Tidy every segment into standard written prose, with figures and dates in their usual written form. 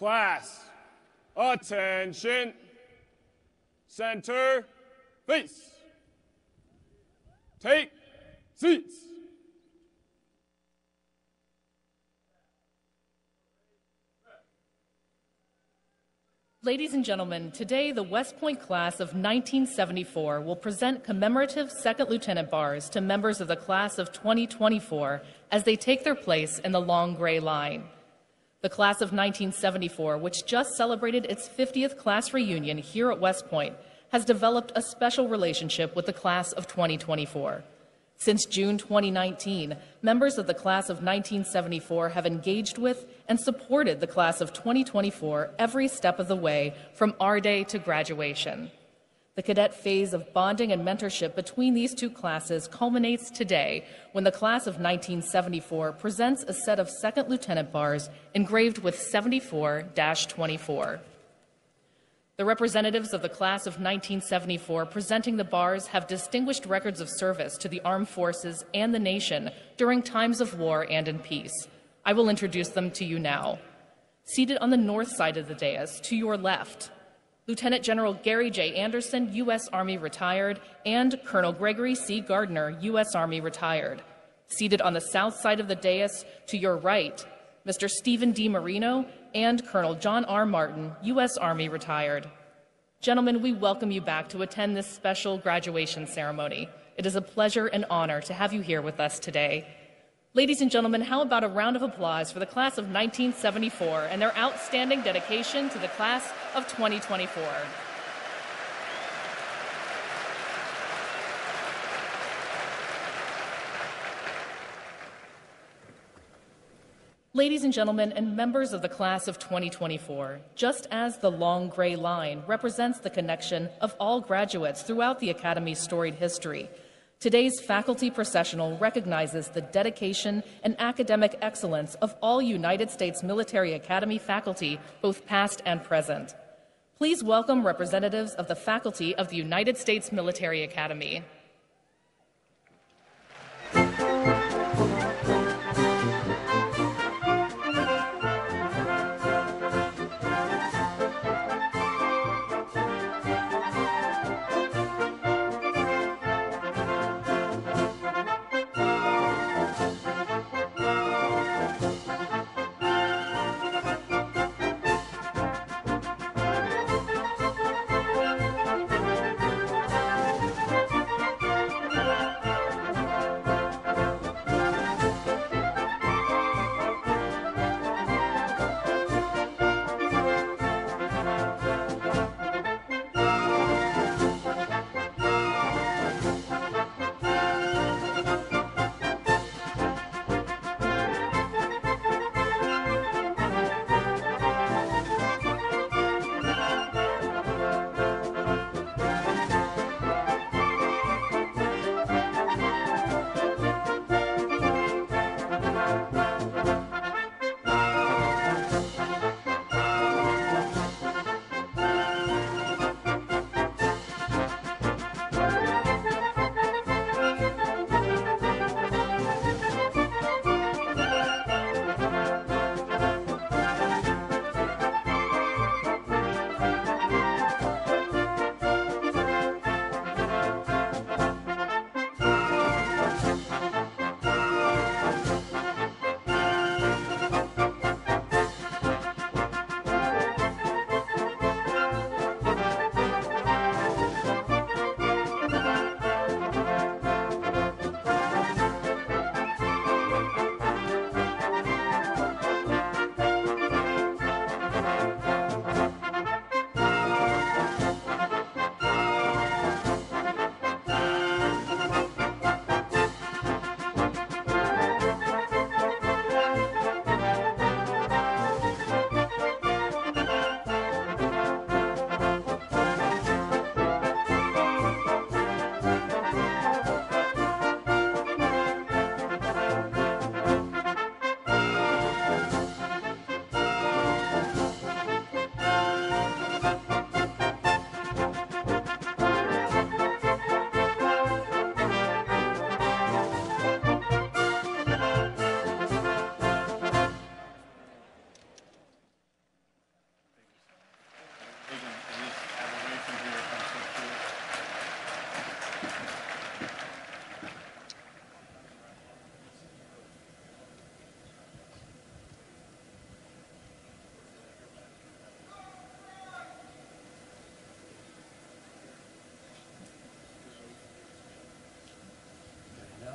Class, attention, center, face, take seats. Ladies and gentlemen, today the West Point class of 1974 will present commemorative second lieutenant bars to members of the class of 2024 as they take their place in the long gray line. The class of 1974, which just celebrated its 50th class reunion here at West Point, has developed a special relationship with the class of 2024. Since June 2019, members of the class of 1974 have engaged with and supported the class of 2024 every step of the way from our day to graduation. The cadet phase of bonding and mentorship between these two classes culminates today when the class of 1974 presents a set of second lieutenant bars engraved with 74-24. The representatives of the class of 1974 presenting the bars have distinguished records of service to the armed forces and the nation during times of war and in peace. I will introduce them to you now. Seated on the north side of the dais, to your left, Lieutenant General Gary J. Anderson, U.S. Army retired, and Colonel Gregory C. Gardner, U.S. Army retired. Seated on the south side of the dais to your right, Mr. Stephen D. Marino and Colonel John R. Martin, U.S. Army retired. Gentlemen, we welcome you back to attend this special graduation ceremony. It is a pleasure and honor to have you here with us today. Ladies and gentlemen, how about a round of applause for the class of 1974 and their outstanding dedication to the class of 2024. Ladies and gentlemen, and members of the class of 2024, just as the long gray line represents the connection of all graduates throughout the Academy's storied history, today's faculty processional recognizes the dedication and academic excellence of all United States Military Academy faculty, both past and present. Please welcome representatives of the faculty of the United States Military Academy.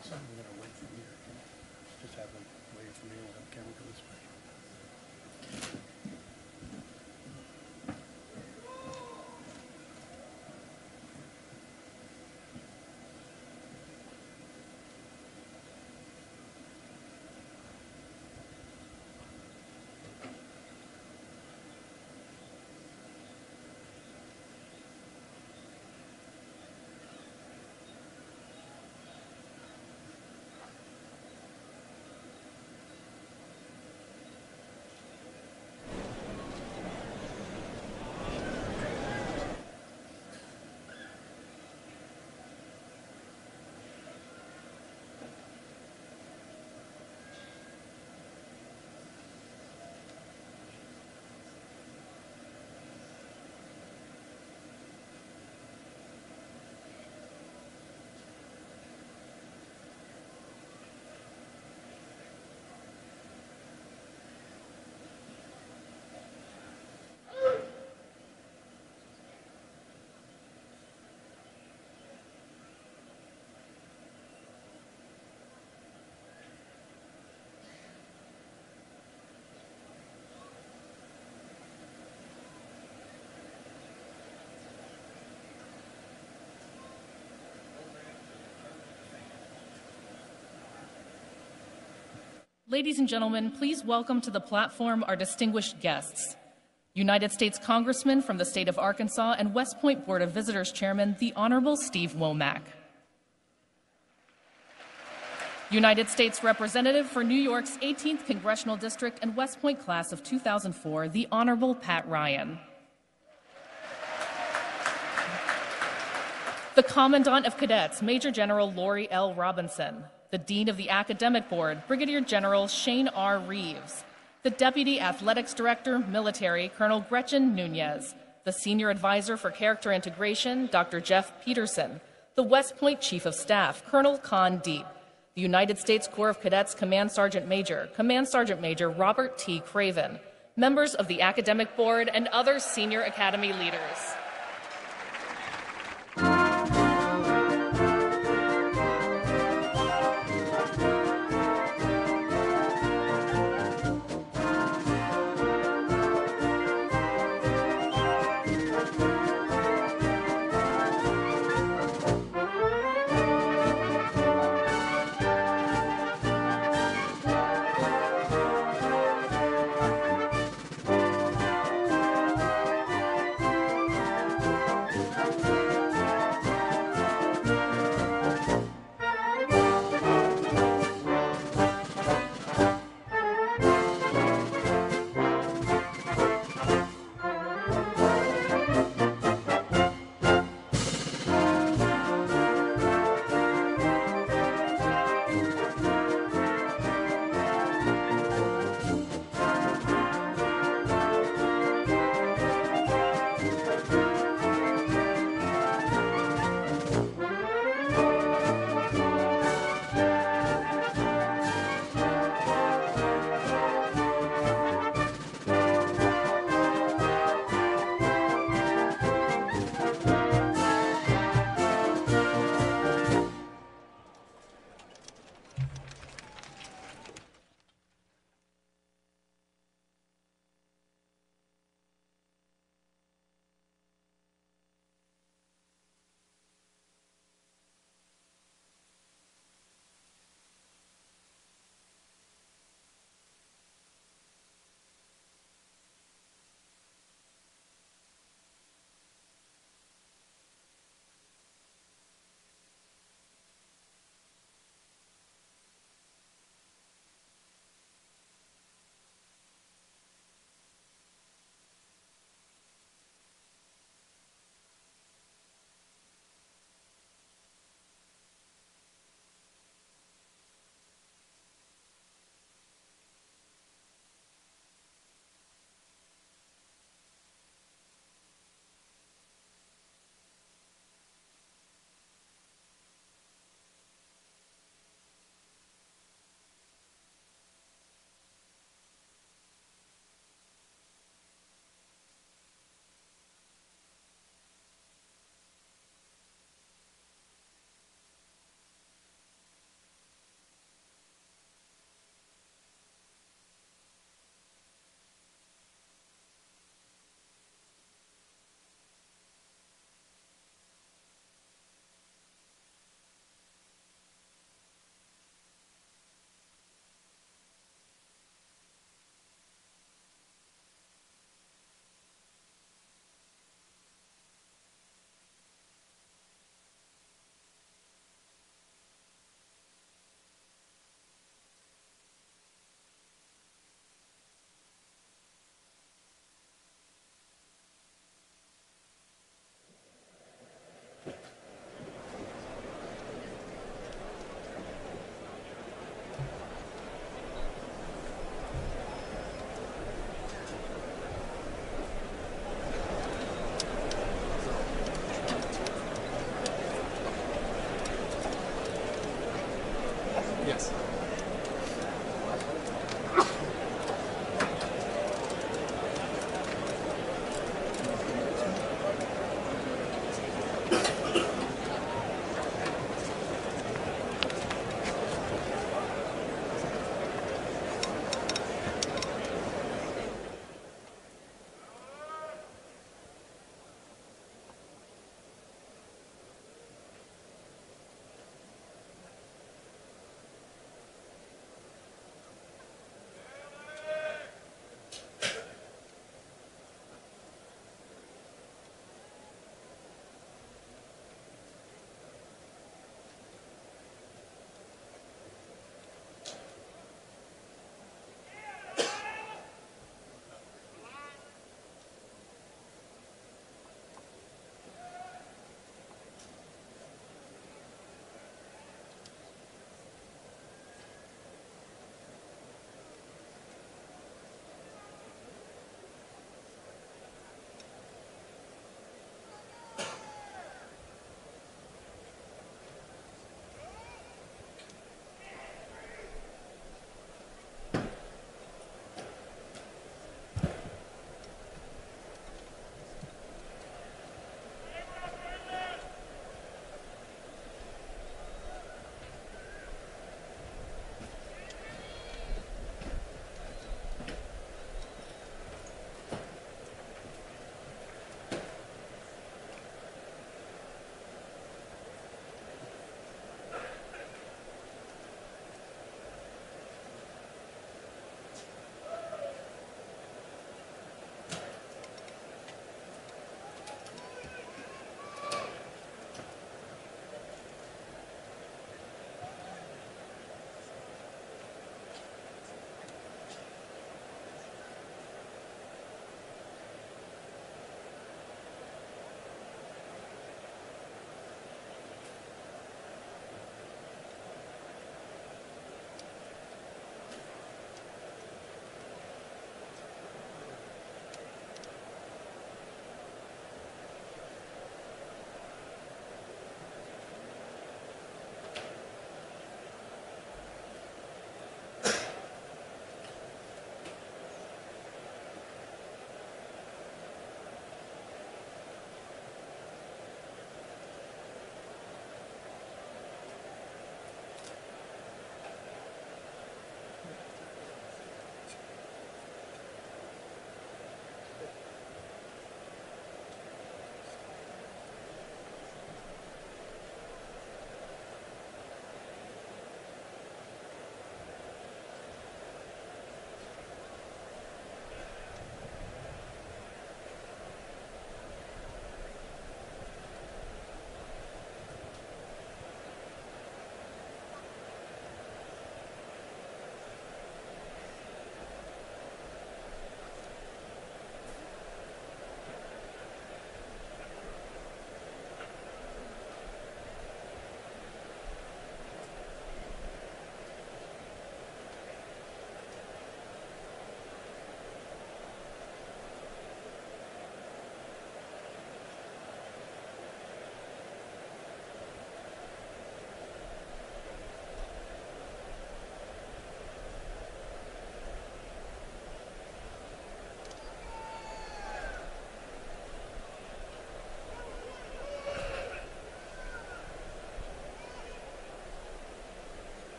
else I'm going to wait from here. Just have them wait for me. We'll have camera go this way. Ladies and gentlemen, please welcome to the platform our distinguished guests, United States Congressman from the state of Arkansas and West Point Board of Visitors Chairman, the Honorable Steve Womack. United States Representative for New York's 18th Congressional District and West Point Class of 2004, the Honorable Pat Ryan. The Commandant of Cadets, Major General Laurie L. Robinson. The Dean of the Academic Board, Brigadier General Shane R. Reeves. The Deputy Athletics Director, Military, Colonel Gretchen Nunez. The Senior Advisor for Character Integration, Dr. Jeff Peterson. The West Point Chief of Staff, Colonel Con Deep. The United States Corps of Cadets Command Sergeant Major, Robert T. Craven. Members of the Academic Board and other senior academy leaders.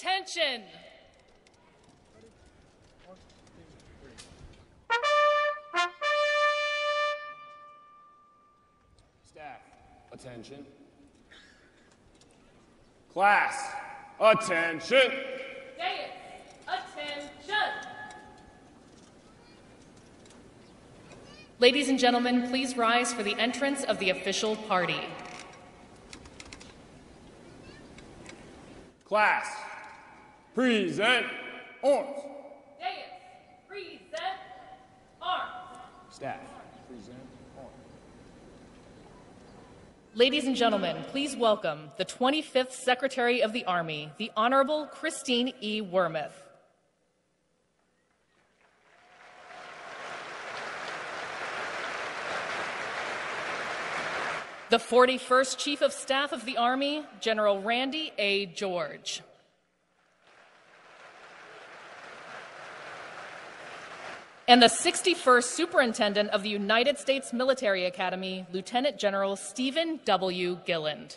Attention! Staff, attention. Class, attention! Dance, attention! Ladies and gentlemen, please rise for the entrance of the official party. Class, present arms. Dais, present arms. Staff, present arms. Ladies and gentlemen, please welcome the 25th Secretary of the Army, the Honorable Christine E. Wormuth. The 41st Chief of Staff of the Army, General Randy A. George. And the 61st Superintendent of the United States Military Academy, Lieutenant General Stephen W. Gilland.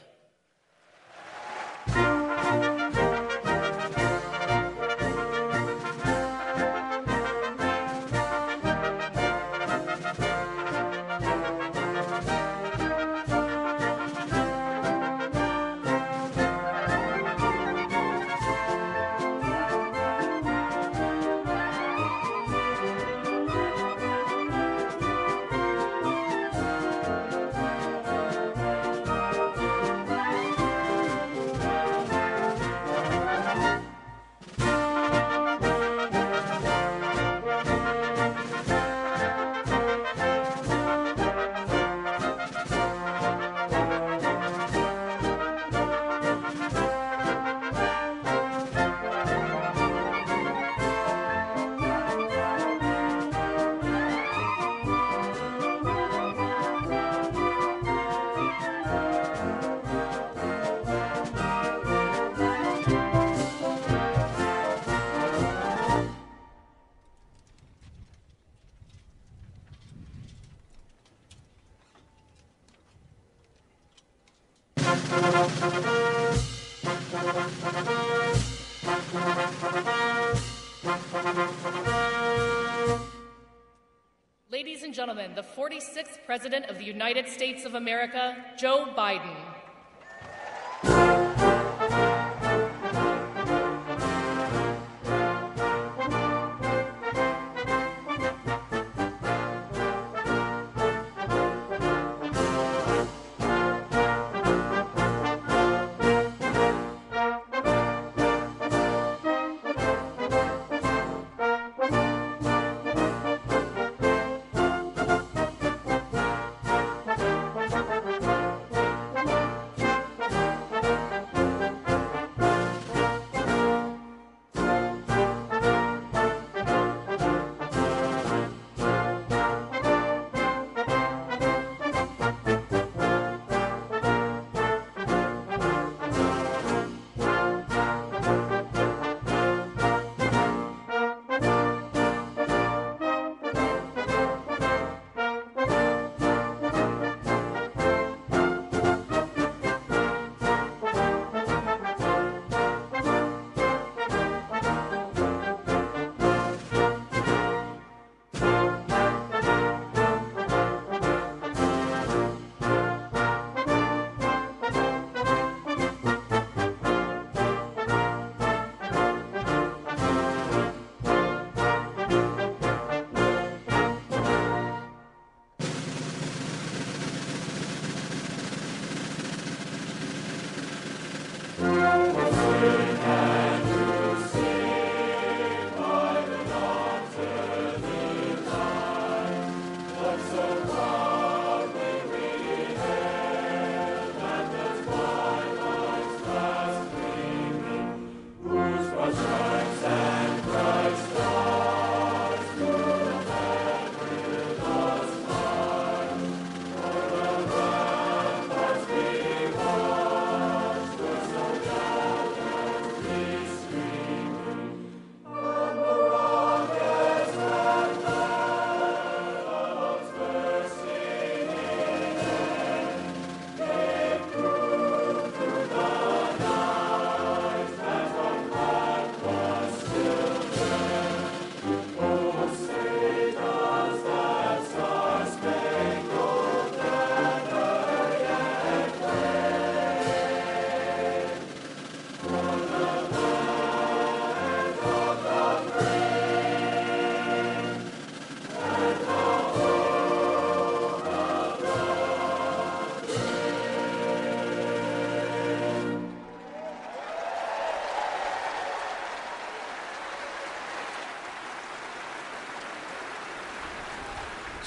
Ladies and gentlemen, the 46th President of the United States of America, Joe Biden.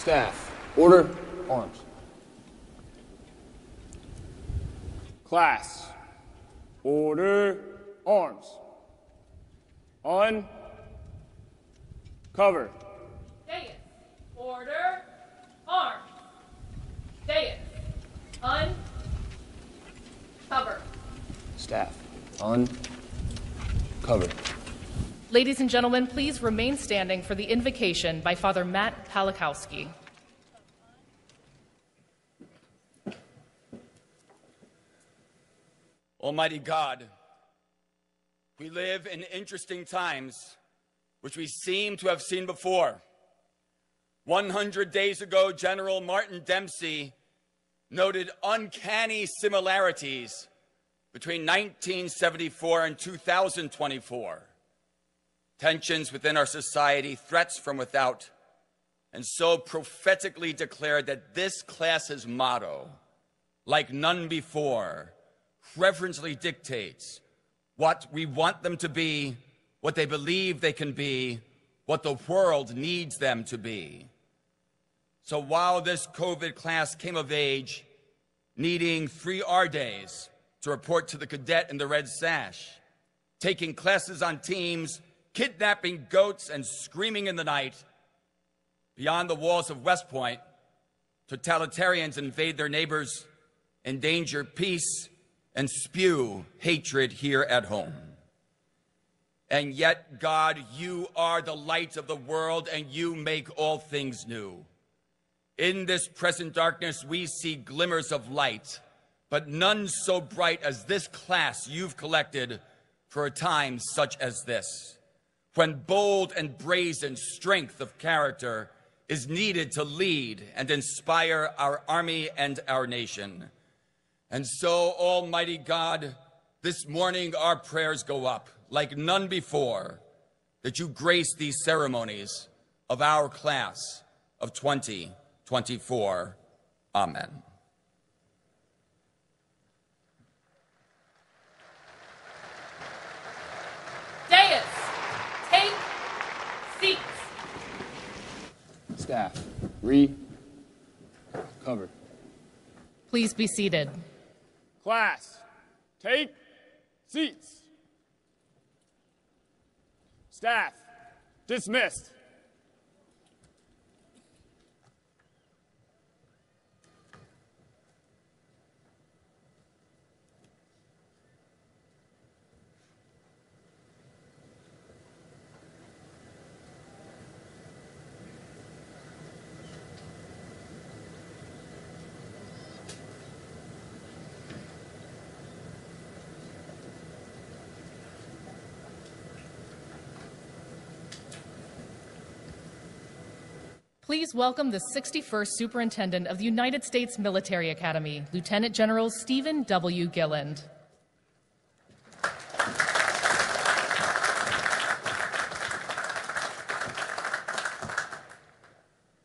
Staff, order, arms. Class, order, arms. Uncover. Dais, order, arms. Dais, uncover. Staff, uncover. Ladies and gentlemen, please remain standing for the invocation by Father Matt Palikowski. Almighty God, we live in interesting times, which we seem to have seen before. 100 days ago, General Martin Dempsey noted uncanny similarities between 1974 and 2024. Tensions within our society, threats from without, and so prophetically declared that this class's motto, like none before, reverently dictates what we want them to be, what they believe they can be, what the world needs them to be. So while this COVID class came of age, needing 3R days to report to the cadet in the red sash, taking classes on teams, kidnapping goats and screaming in the night, beyond the walls of West Point, totalitarians invade their neighbors, endanger peace, and spew hatred here at home. And yet, God, you are the light of the world, and you make all things new. In this present darkness, we see glimmers of light, but none so bright as this class you've collected for a time such as this, when bold and brazen strength of character is needed to lead and inspire our army and our nation. And so, Almighty God, this morning our prayers go up, like none before, that you grace these ceremonies of our class of 2024. Amen. Dais, take seats. Staff, recover. Please be seated. Class, take seats. Staff, dismissed. Please welcome the 61st Superintendent of the United States Military Academy, Lieutenant General Stephen W. Gilland.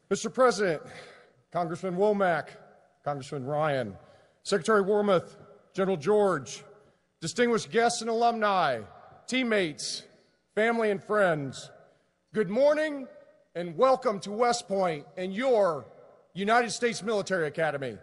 Mr. President, Congressman Womack, Congressman Ryan, Secretary Warmoth, General George, distinguished guests and alumni, teammates, family and friends, good morning and welcome to West Point and your United States Military Academy.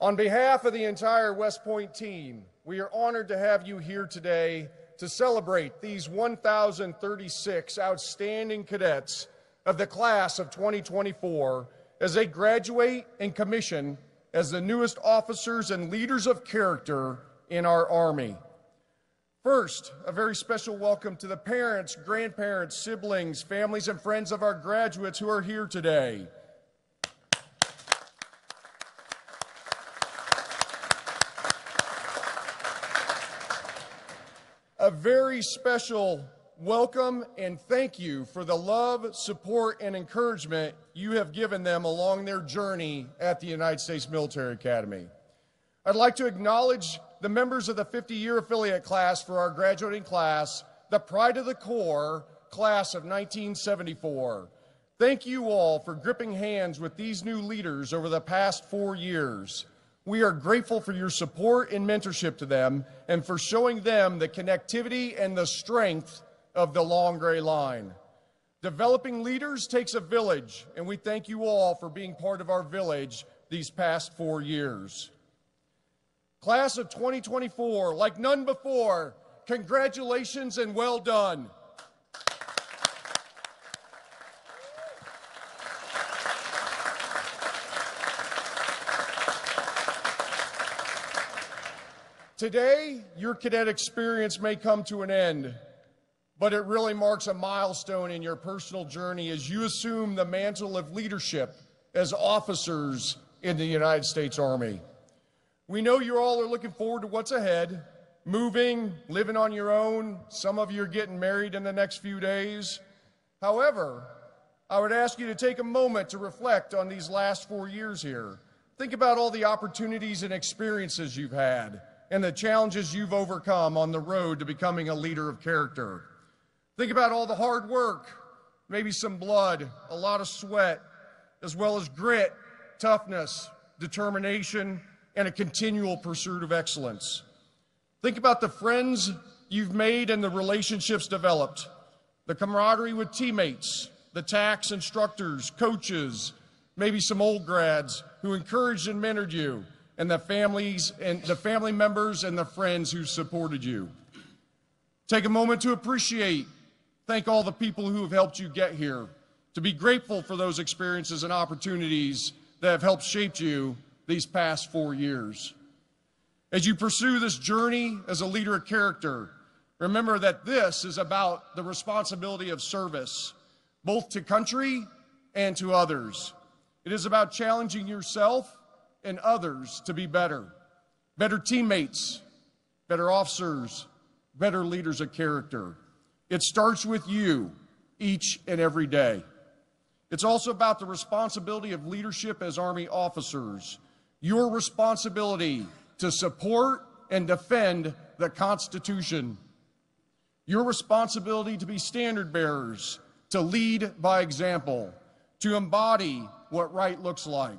On behalf of the entire West Point team, we are honored to have you here today to celebrate these 1,036 outstanding cadets of the class of 2024 as they graduate and commission as the newest officers and leaders of character in our Army. First, a very special welcome to the parents, grandparents, siblings, families, and friends of our graduates who are here today. A very special welcome and thank you for the love, support, and encouragement you have given them along their journey at the United States Military Academy. I'd like to acknowledge the members of the 50-year affiliate class for our graduating class, the Pride of the Corps class of 1974. Thank you all for gripping hands with these new leaders over the past 4 years. We are grateful for your support and mentorship to them and for showing them the connectivity and the strength of the Long Gray Line. Developing leaders takes a village, and we thank you all for being part of our village these past 4 years. Class of 2024, like none before, congratulations and well done. Today, your cadet experience may come to an end, but it really marks a milestone in your personal journey as you assume the mantle of leadership as officers in the United States Army. We know you all are looking forward to what's ahead, moving, living on your own. Some of you are getting married in the next few days. However, I would ask you to take a moment to reflect on these last 4 years here. Think about all the opportunities and experiences you've had and the challenges you've overcome on the road to becoming a leader of character. Think about all the hard work, maybe some blood, a lot of sweat, as well as grit, toughness, determination, and a continual pursuit of excellence. Think about the friends you've made and the relationships developed, the camaraderie with teammates, the tax instructors, coaches, maybe some old grads who encouraged and mentored you, and the family members and the friends who supported you. Take a moment to appreciate, thank all the people who have helped you get here, to be grateful for those experiences and opportunities that have helped shape you these past 4 years. As you pursue this journey as a leader of character, remember that this is about the responsibility of service, both to country and to others. It is about challenging yourself and others to be better. Better teammates, better officers, better leaders of character. It starts with you each and every day. It's also about the responsibility of leadership as Army officers. Your responsibility to support and defend the Constitution. Your responsibility to be standard bearers, to lead by example, to embody what right looks like.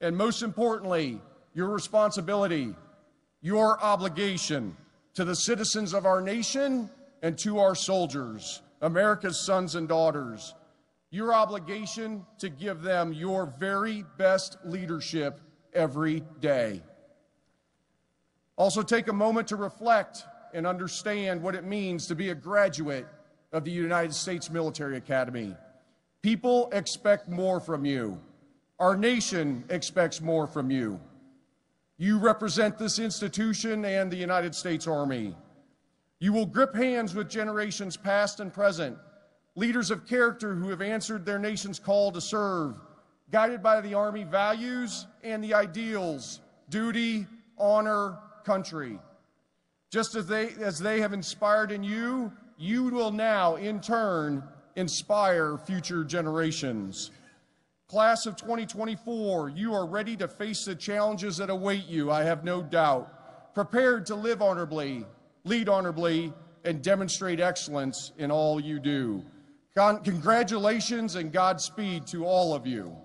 And most importantly, your responsibility, your obligation to the citizens of our nation and to our soldiers, America's sons and daughters, your obligation to give them your very best leadership every day. Also take a moment to reflect and understand what it means to be a graduate of the United States Military Academy. People expect more from you. Our nation expects more from you. You represent this institution and the United States Army. You will grip hands with generations past and present, leaders of character who have answered their nation's call to serve, guided by the Army values and the ideals, duty, honor, country. Just as they have inspired in you, you will now, in turn, inspire future generations. Class of 2024, you are ready to face the challenges that await you, I have no doubt. Prepared to live honorably, lead honorably, and demonstrate excellence in all you do. Congratulations and Godspeed to all of you.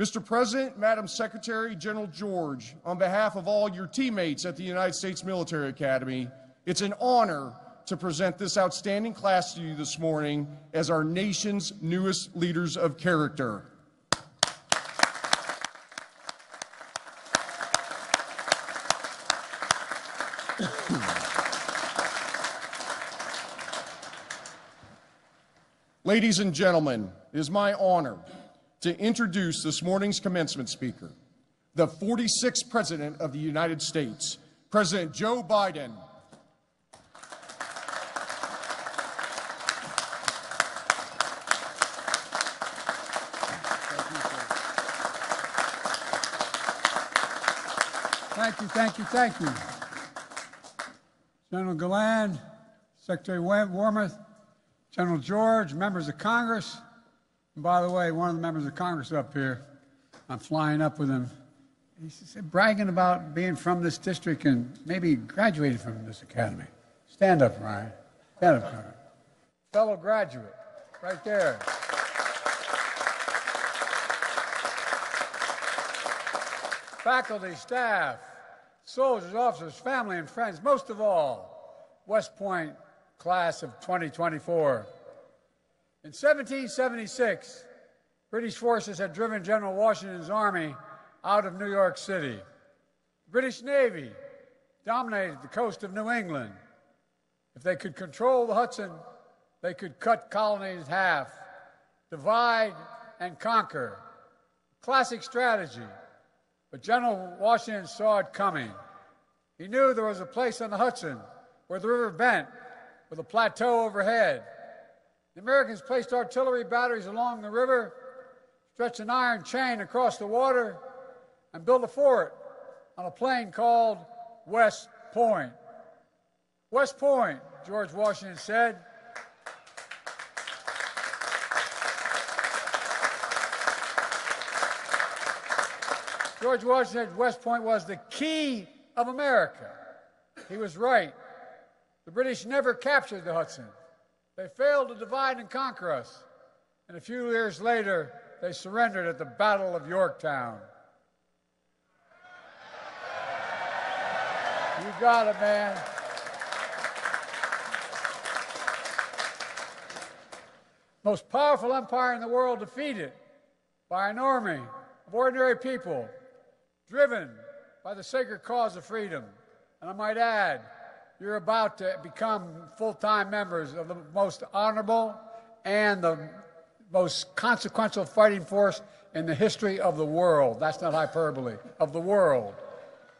Mr. President, Madam Secretary, General George, on behalf of all your teammates at the United States Military Academy, it's an honor to present this outstanding class to you this morning as our nation's newest leaders of character. Ladies and gentlemen, it is my honor to introduce this morning's commencement speaker, the 46th President of the United States, President Joe Biden. Thank you. General Galland, Secretary Warmoth, General George, members of Congress. And by the way, one of the members of Congress up here, I'm flying up with him. He's bragging about being from this district and maybe graduated from this academy. Stand up, Ryan. Stand up, Ryan. Fellow graduate, right there. faculty, staff, soldiers, officers, family, and friends, most of all, West Point class of 2024. In 1776, British forces had driven General Washington's army out of New York City. The British Navy dominated the coast of New England. If they could control the Hudson, they could cut colonies in half, divide and conquer. Classic strategy, but General Washington saw it coming. He knew there was a place on the Hudson where the river bent with a plateau overhead. The Americans placed artillery batteries along the river, stretched an iron chain across the water, and built a fort on a plain called West Point. West Point, George Washington said, George Washington said West Point was the key of America. He was right. The British never captured the Hudson. They failed to divide and conquer us. And a few years later, they surrendered at the Battle of Yorktown. You got it, man. Most powerful empire in the world defeated by an army of ordinary people, driven by the sacred cause of freedom. And I might add, you're about to become full-time members of the most honorable and the most consequential fighting force in the history of the world. That's not hyperbole, of the world.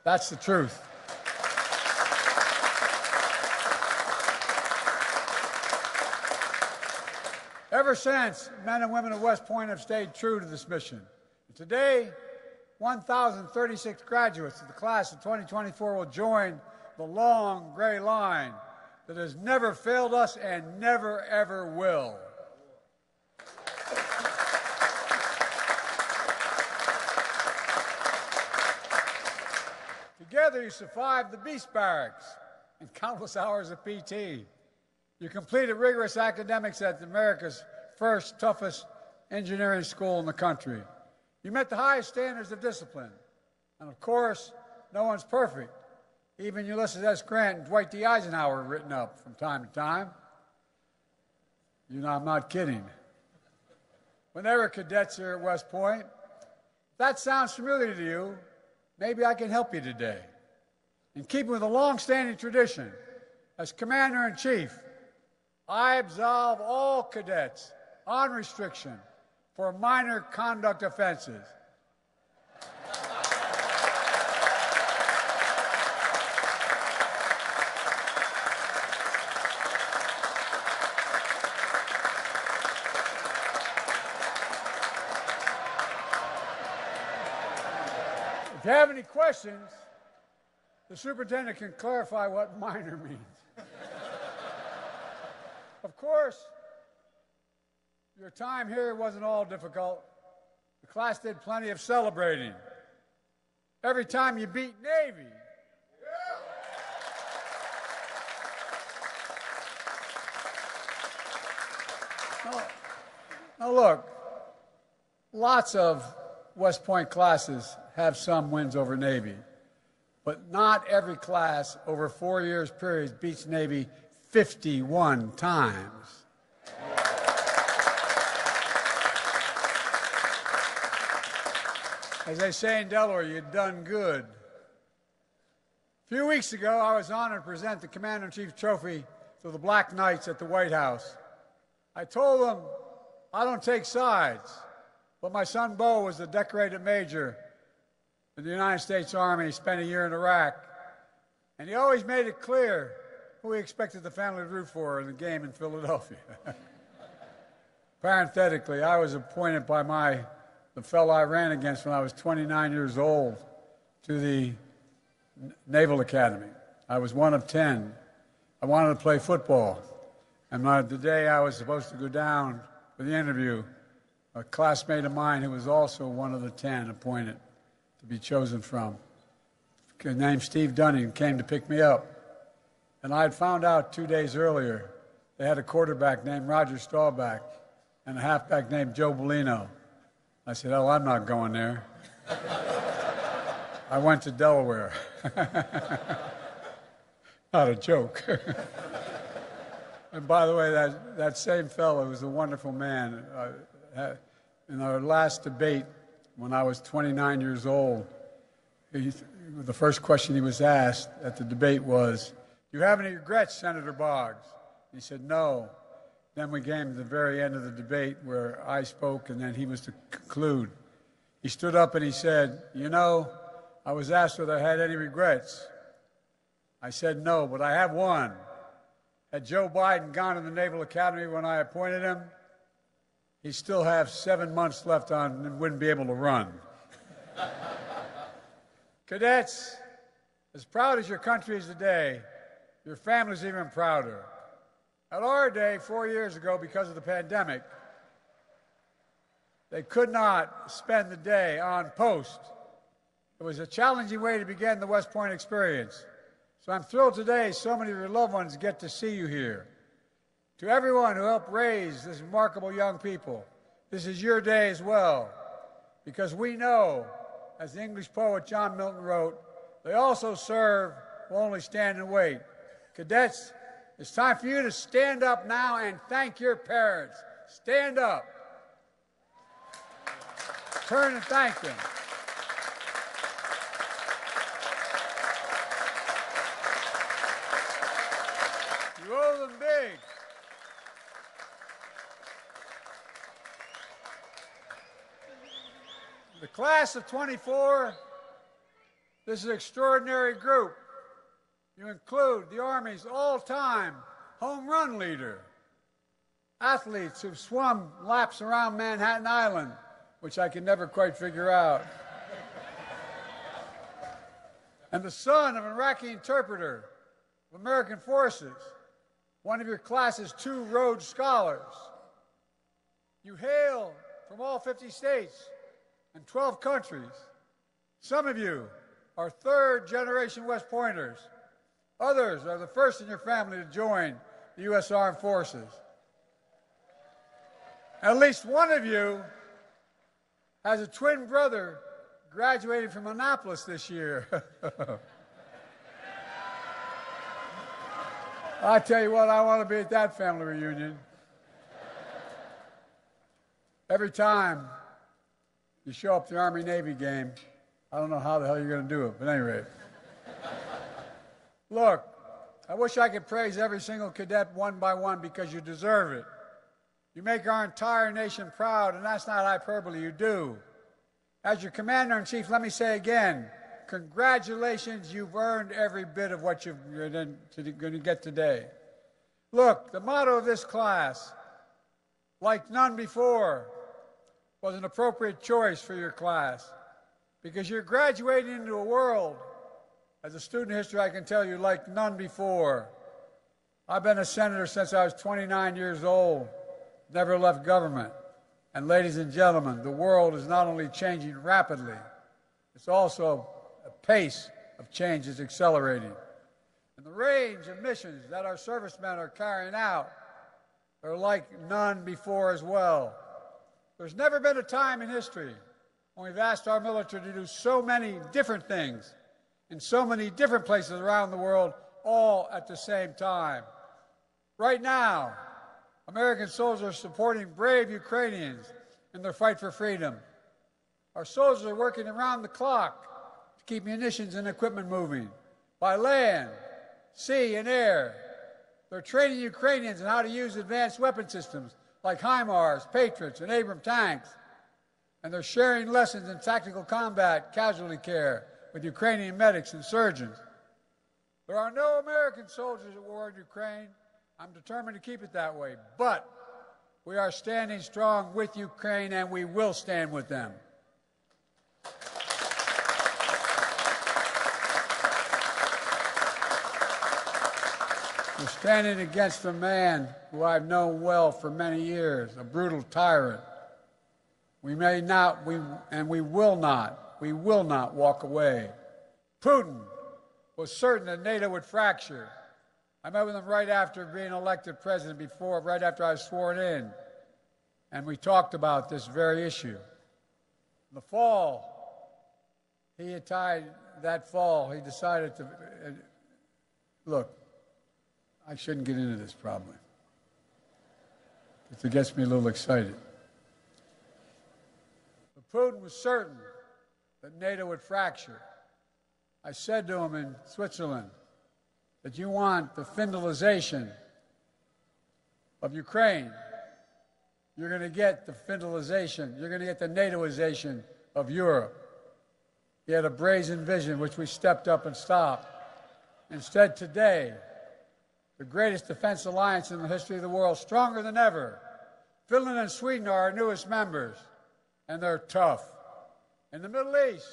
That's the truth. Ever since, men and women of West Point have stayed true to this mission. Today, 1,036 graduates of the class of 2024 will join the long gray line that has never failed us and never, ever will. Together, you survived the Beast Barracks and countless hours of PT. You completed rigorous academics at America's first, toughest engineering school in the country. You met the highest standards of discipline. And of course, no one's perfect. Even Ulysses S. Grant and Dwight D. Eisenhower are written up from time to time. You know, I'm not kidding. When they were cadets here at West Point, if that sounds familiar to you, maybe I can help you today. In keeping with a long-standing tradition, as Commander-in-Chief, I absolve all cadets on restriction for minor conduct offenses. If you have any questions, the superintendent can clarify what minor means. Of course, your time here wasn't all difficult. The class did plenty of celebrating. Every time you beat Navy, yeah. Now look, lots of West Point classes have some wins over Navy, but not every class over 4 years periods beats Navy 51 times. As they say in Delaware, you've done good. A few weeks ago, I was honored to present the Commander-in-Chief trophy to the Black Knights at the White House. I told them I don't take sides, but my son Beau was a decorated major in the United States Army, spent a year in Iraq, and he always made it clear who he expected the family to root for in the game in Philadelphia. Parenthetically, I was appointed by the fellow I ran against when I was 29 years old to the Naval Academy. I was one of 10. I wanted to play football. And the day I was supposed to go down for the interview, a classmate of mine who was also one of the 10 appointed to be chosen from, named Steve Dunning, came to pick me up. And I had found out 2 days earlier they had a quarterback named Roger Staubach and a halfback named Joe Bellino. I said, oh, I'm not going there. I went to Delaware. Not a joke. And by the way, that same fellow was a wonderful man. In our last debate, when I was 29 years old, the first question he was asked at the debate was, "Do you have any regrets, Senator Boggs?" He said, "No." Then we came to the very end of the debate where I spoke and then he was to conclude. He stood up and he said, "You know, I was asked whether I had any regrets. I said no, but I have one. Had Joe Biden gone to the Naval Academy when I appointed him, he'd still have 7 months left on and wouldn't be able to run." Cadets, as proud as your country is today, your family's even prouder. At our day, 4 years ago, because of the pandemic, they could not spend the day on post. It was a challenging way to begin the West Point experience. So I'm thrilled today so many of your loved ones get to see you here. To everyone who helped raise this remarkable young people, this is your day as well, because we know, as the English poet John Milton wrote, they also serve who only stand and wait. Cadets, it's time for you to stand up now and thank your parents. Stand up. Turn and thank them. You owe them big. The class of 24, this is an extraordinary group. You include the Army's all-time home run leader, athletes who've swum laps around Manhattan Island, which I can never quite figure out, and the son of an Iraqi interpreter of American forces, one of your class's 2 Rhodes Scholars. You hail from all 50 states and 12 countries. Some of you are third-generation West Pointers. Others are the first in your family to join the U.S. Armed Forces. At least one of you has a twin brother graduating from Annapolis this year. I tell you what, I want to be at that family reunion. Every time you show up the Army-Navy game, I don't know how the hell you're going to do it, but anyway. Look, I wish I could praise every single cadet one by one because you deserve it. You make our entire nation proud, and that's not hyperbole, you do. As your Commander-in-Chief, let me say again, congratulations, you've earned every bit of what you're going to get today. Look, the motto of this class, like none before, was an appropriate choice for your class because you're graduating into a world. As a student of history, I can tell you, like none before. I've been a senator since I was 29 years old, never left government. And ladies and gentlemen, the world is not only changing rapidly, it's also a pace of change is accelerating. And the range of missions that our servicemen are carrying out are like none before as well. There's never been a time in history when we've asked our military to do so many different things in so many different places around the world, all at the same time. Right now, American soldiers are supporting brave Ukrainians in their fight for freedom. Our soldiers are working around the clock to keep munitions and equipment moving by land, sea, and air. They're training Ukrainians in how to use advanced weapon systems like HIMARS, Patriots, and Abrams tanks. And they're sharing lessons in tactical combat, casualty care, with Ukrainian medics and surgeons. There are no American soldiers at war in Ukraine. I'm determined to keep it that way, but we are standing strong with Ukraine and we will stand with them. We're standing against a man who I've known well for many years, a brutal tyrant. We will not walk away. Putin was certain that NATO would fracture. I met with him right after being elected president, right after I was sworn in, and we talked about this very issue. In the fall, he had tied that fall. He decided to, look, I shouldn't get into this probably. It gets me a little excited. But Putin was certain that NATO would fracture. I said to him in Switzerland that you want the Finlandization of Ukraine. You're going to get the Finlandization. You're going to get the NATOization of Europe. He had a brazen vision, which we stepped up and stopped. Instead, today, the greatest defense alliance in the history of the world, stronger than ever. Finland and Sweden are our newest members, and they're tough. In the Middle East,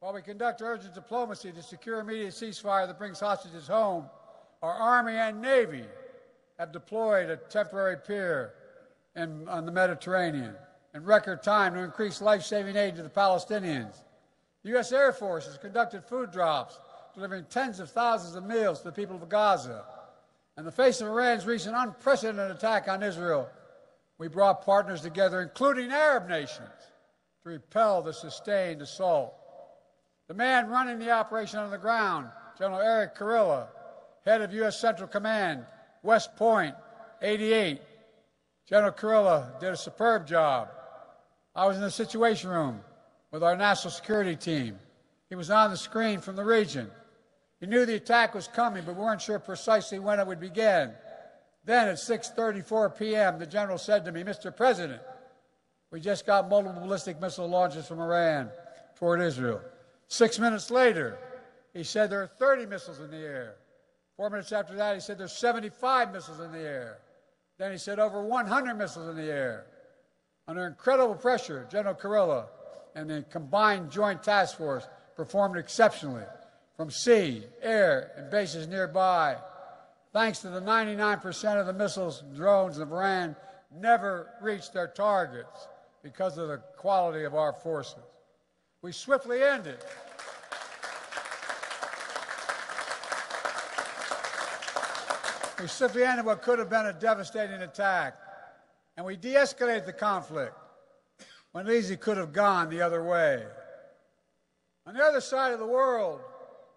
while we conduct urgent diplomacy to secure immediate ceasefire that brings hostages home, our Army and Navy have deployed a temporary pier on the Mediterranean in record time to increase life-saving aid to the Palestinians. The U.S. Air Force has conducted food drops, delivering tens of thousands of meals to the people of Gaza. In the face of Iran's recent unprecedented attack on Israel, we brought partners together, including Arab nations, to repel the sustained assault. The man running the operation on the ground, General Eric Kurilla, head of U.S. Central Command, West Point, 88. General Kurilla did a superb job. I was in the Situation Room with our national security team. He was on the screen from the region. He knew the attack was coming, but we weren't sure precisely when it would begin. Then at 6:34 p.m., the general said to me, "Mr. President, we just got multiple ballistic missile launches from Iran toward Israel." 6 minutes later, he said there are 30 missiles in the air. 4 minutes after that, he said there's 75 missiles in the air. Then he said over 100 missiles in the air. Under incredible pressure, General Kurilla and the Combined Joint Task Force performed exceptionally from sea, air, and bases nearby. Thanks to the 99% of the missiles and drones of Iran never reached their targets because of the quality of our forces. We swiftly ended what could have been a devastating attack, and we de-escalated the conflict when it easily could have gone the other way. On the other side of the world,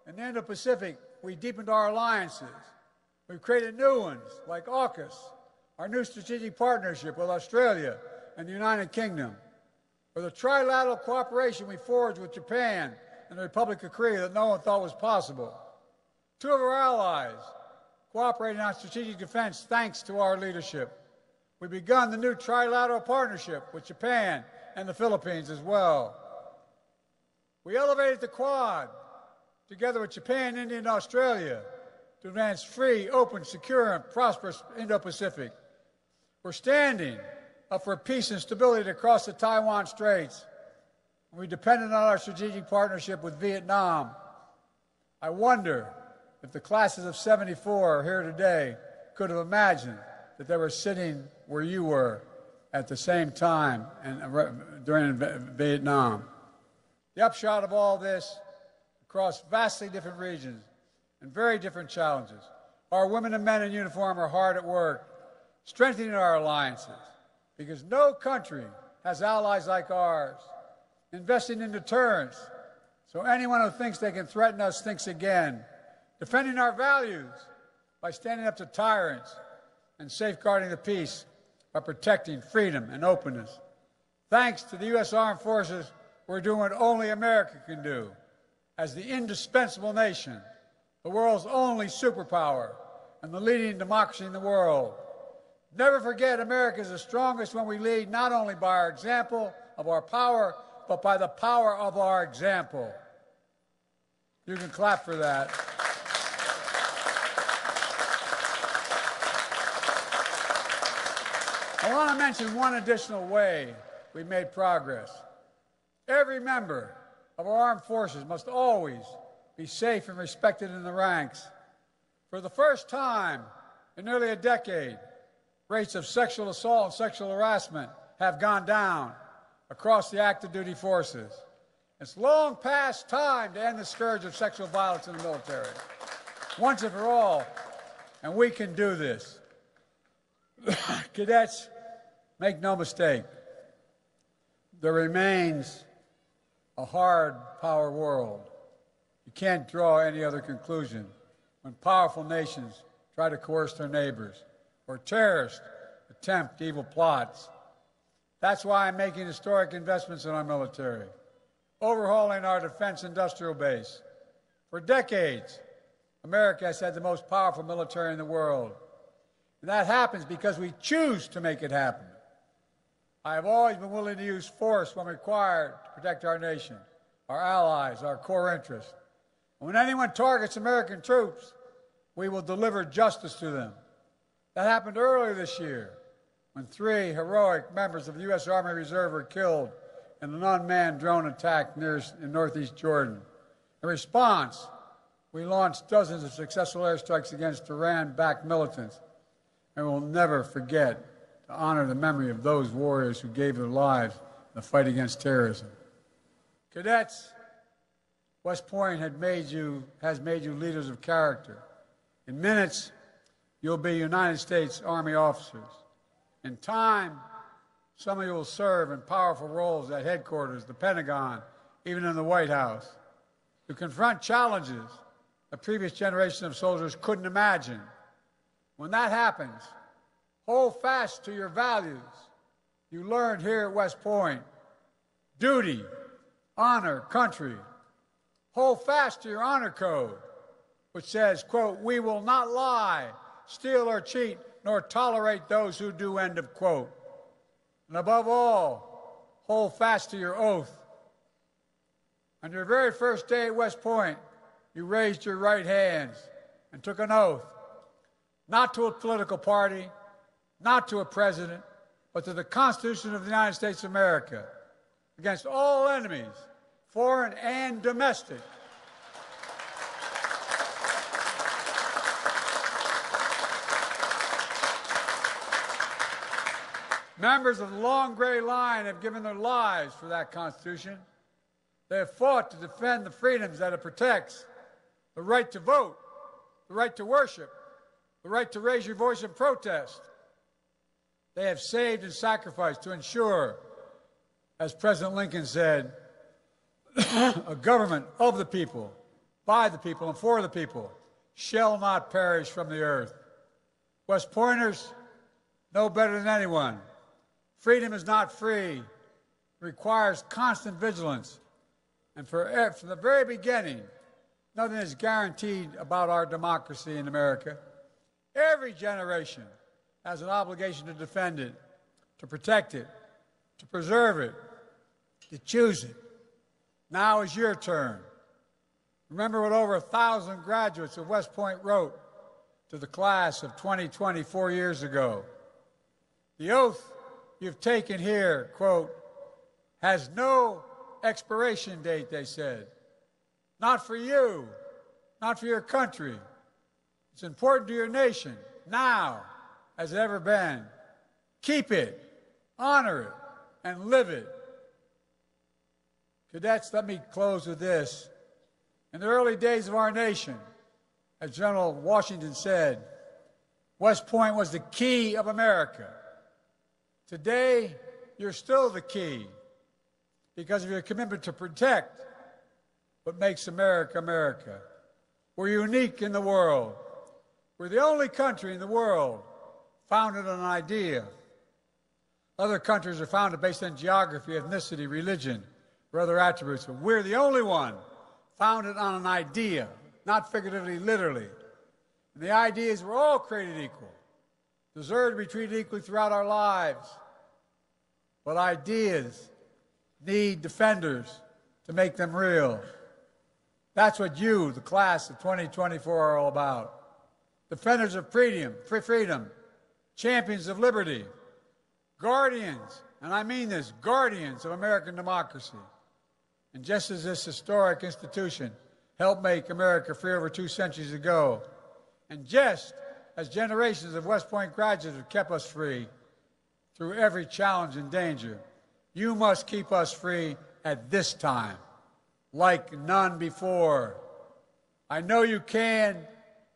in the Indo-Pacific, we deepened our alliances. We've created new ones, like AUKUS, our new strategic partnership with Australia and the United Kingdom, or the trilateral cooperation we forged with Japan and the Republic of Korea that no one thought was possible. Two of our allies cooperating on strategic defense thanks to our leadership. We've begun the new trilateral partnership with Japan and the Philippines as well. We elevated the Quad, together with Japan, India, and Australia, to advance free, open, secure, and prosperous Indo-Pacific. We're standing up for peace and stability across the Taiwan Straits. We depended on our strategic partnership with Vietnam. I wonder if the classes of '74 here today could have imagined that they were sitting where you were at the same time during Vietnam. The upshot of all this, across vastly different regions and very different challenges, our women and men in uniform are hard at work, strengthening our alliances, because no country has allies like ours, investing in deterrence, so anyone who thinks they can threaten us thinks again, defending our values by standing up to tyrants, and safeguarding the peace by protecting freedom and openness. Thanks to the U.S. Armed Forces, we're doing what only America can do as the indispensable nation, the world's only superpower, and the leading democracy in the world. Never forget, America is the strongest when we lead, not only by our example of our power, but by the power of our example. You can clap for that. I want to mention one additional way we made progress. Every member of our armed forces must always be safe and respected in the ranks. For the first time in nearly a decade, rates of sexual assault and sexual harassment have gone down across the active duty forces. It's long past time to end the scourge of sexual violence in the military, once and for all, and we can do this. Cadets, make no mistake, there remains a hard power world. You can't draw any other conclusion when powerful nations try to coerce their neighbors or terrorists attempt evil plots. That's why I'm making historic investments in our military, overhauling our defense industrial base. For decades, America has had the most powerful military in the world, and that happens because we choose to make it happen. I have always been willing to use force when required to protect our nation, our allies, our core interests. When anyone targets American troops, we will deliver justice to them. That happened earlier this year when 3 heroic members of the U.S. Army Reserve were killed in an unmanned drone attack in northeast Jordan. In response, we launched dozens of successful airstrikes against Iran-backed militants, and we'll never forget to honor the memory of those warriors who gave their lives in the fight against terrorism. Cadets, West Point has made you leaders of character. In minutes, you'll be United States Army officers. In time, some of you will serve in powerful roles at headquarters, the Pentagon, even in the White House. You confront challenges the previous generation of soldiers couldn't imagine. When that happens, hold fast to your values you learned here at West Point: duty, honor, country. Hold fast to your honor code, which says, quote, "We will not lie, steal or cheat, nor tolerate those who do," end of quote. And above all, hold fast to your oath. On your very first day at West Point, you raised your right hands and took an oath, not to a political party, not to a president, but to the Constitution of the United States of America, against all enemies, foreign and domestic. Members of the Long Gray Line have given their lives for that Constitution. They have fought to defend the freedoms that it protects: the right to vote, the right to worship, the right to raise your voice in protest. They have saved and sacrificed to ensure, as President Lincoln said, a government of the people, by the people, and for the people shall not perish from the earth. West Pointers know better than anyone. Freedom is not free. It requires constant vigilance. And from the very beginning, nothing is guaranteed about our democracy in America. Every generation has an obligation to defend it, to protect it, to preserve it, to choose it. Now is your turn. Remember what over 1,000 graduates of West Point wrote to the class of 2020 4 years ago. The oath you've taken here, quote, has no expiration date, they said. Not for you, not for your country. It's important to your nation now as it ever been. Keep it, honor it, and live it. Cadets, let me close with this. In the early days of our nation, as General Washington said, West Point was the key of America. Today, you're still the key because of your commitment to protect what makes America, America. We're unique in the world. We're the only country in the world founded on an idea. Other countries are founded based on geography, ethnicity, religion, or other attributes. But we're the only one founded on an idea, not figuratively, literally. And the ideas were all created equal, deserve to be treated equally throughout our lives. But ideas need defenders to make them real. That's what you, the class of 2024, are all about. Defenders of freedom, champions of liberty, guardians, and I mean this, guardians of American democracy. And just as this historic institution helped make America free over 2 centuries ago, and just as generations of West Point graduates have kept us free through every challenge and danger, you must keep us free at this time, like none before. I know you can,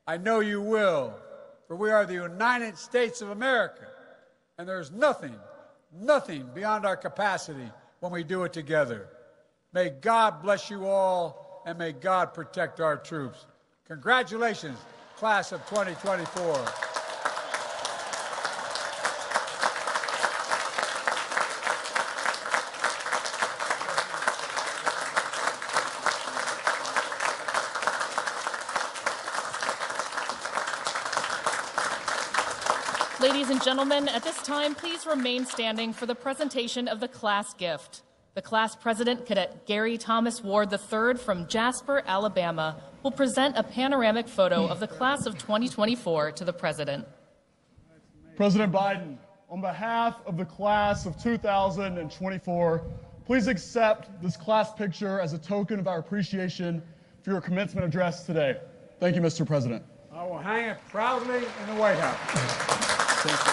I know you will, for we are the United States of America, and there's nothing beyond our capacity when we do it together. May God bless you all, and may God protect our troops. Congratulations, class of 2024. Ladies and gentlemen, at this time, please remain standing for the presentation of the class gift. The class president, Cadet Gary Thomas Ward III from Jasper, Alabama, will present a panoramic photo of the class of 2024 to the president. President Biden, on behalf of the class of 2024, please accept this class picture as a token of our appreciation for your commencement address today. Thank you, Mr. President. I will hang it proudly in the White House. Thank you.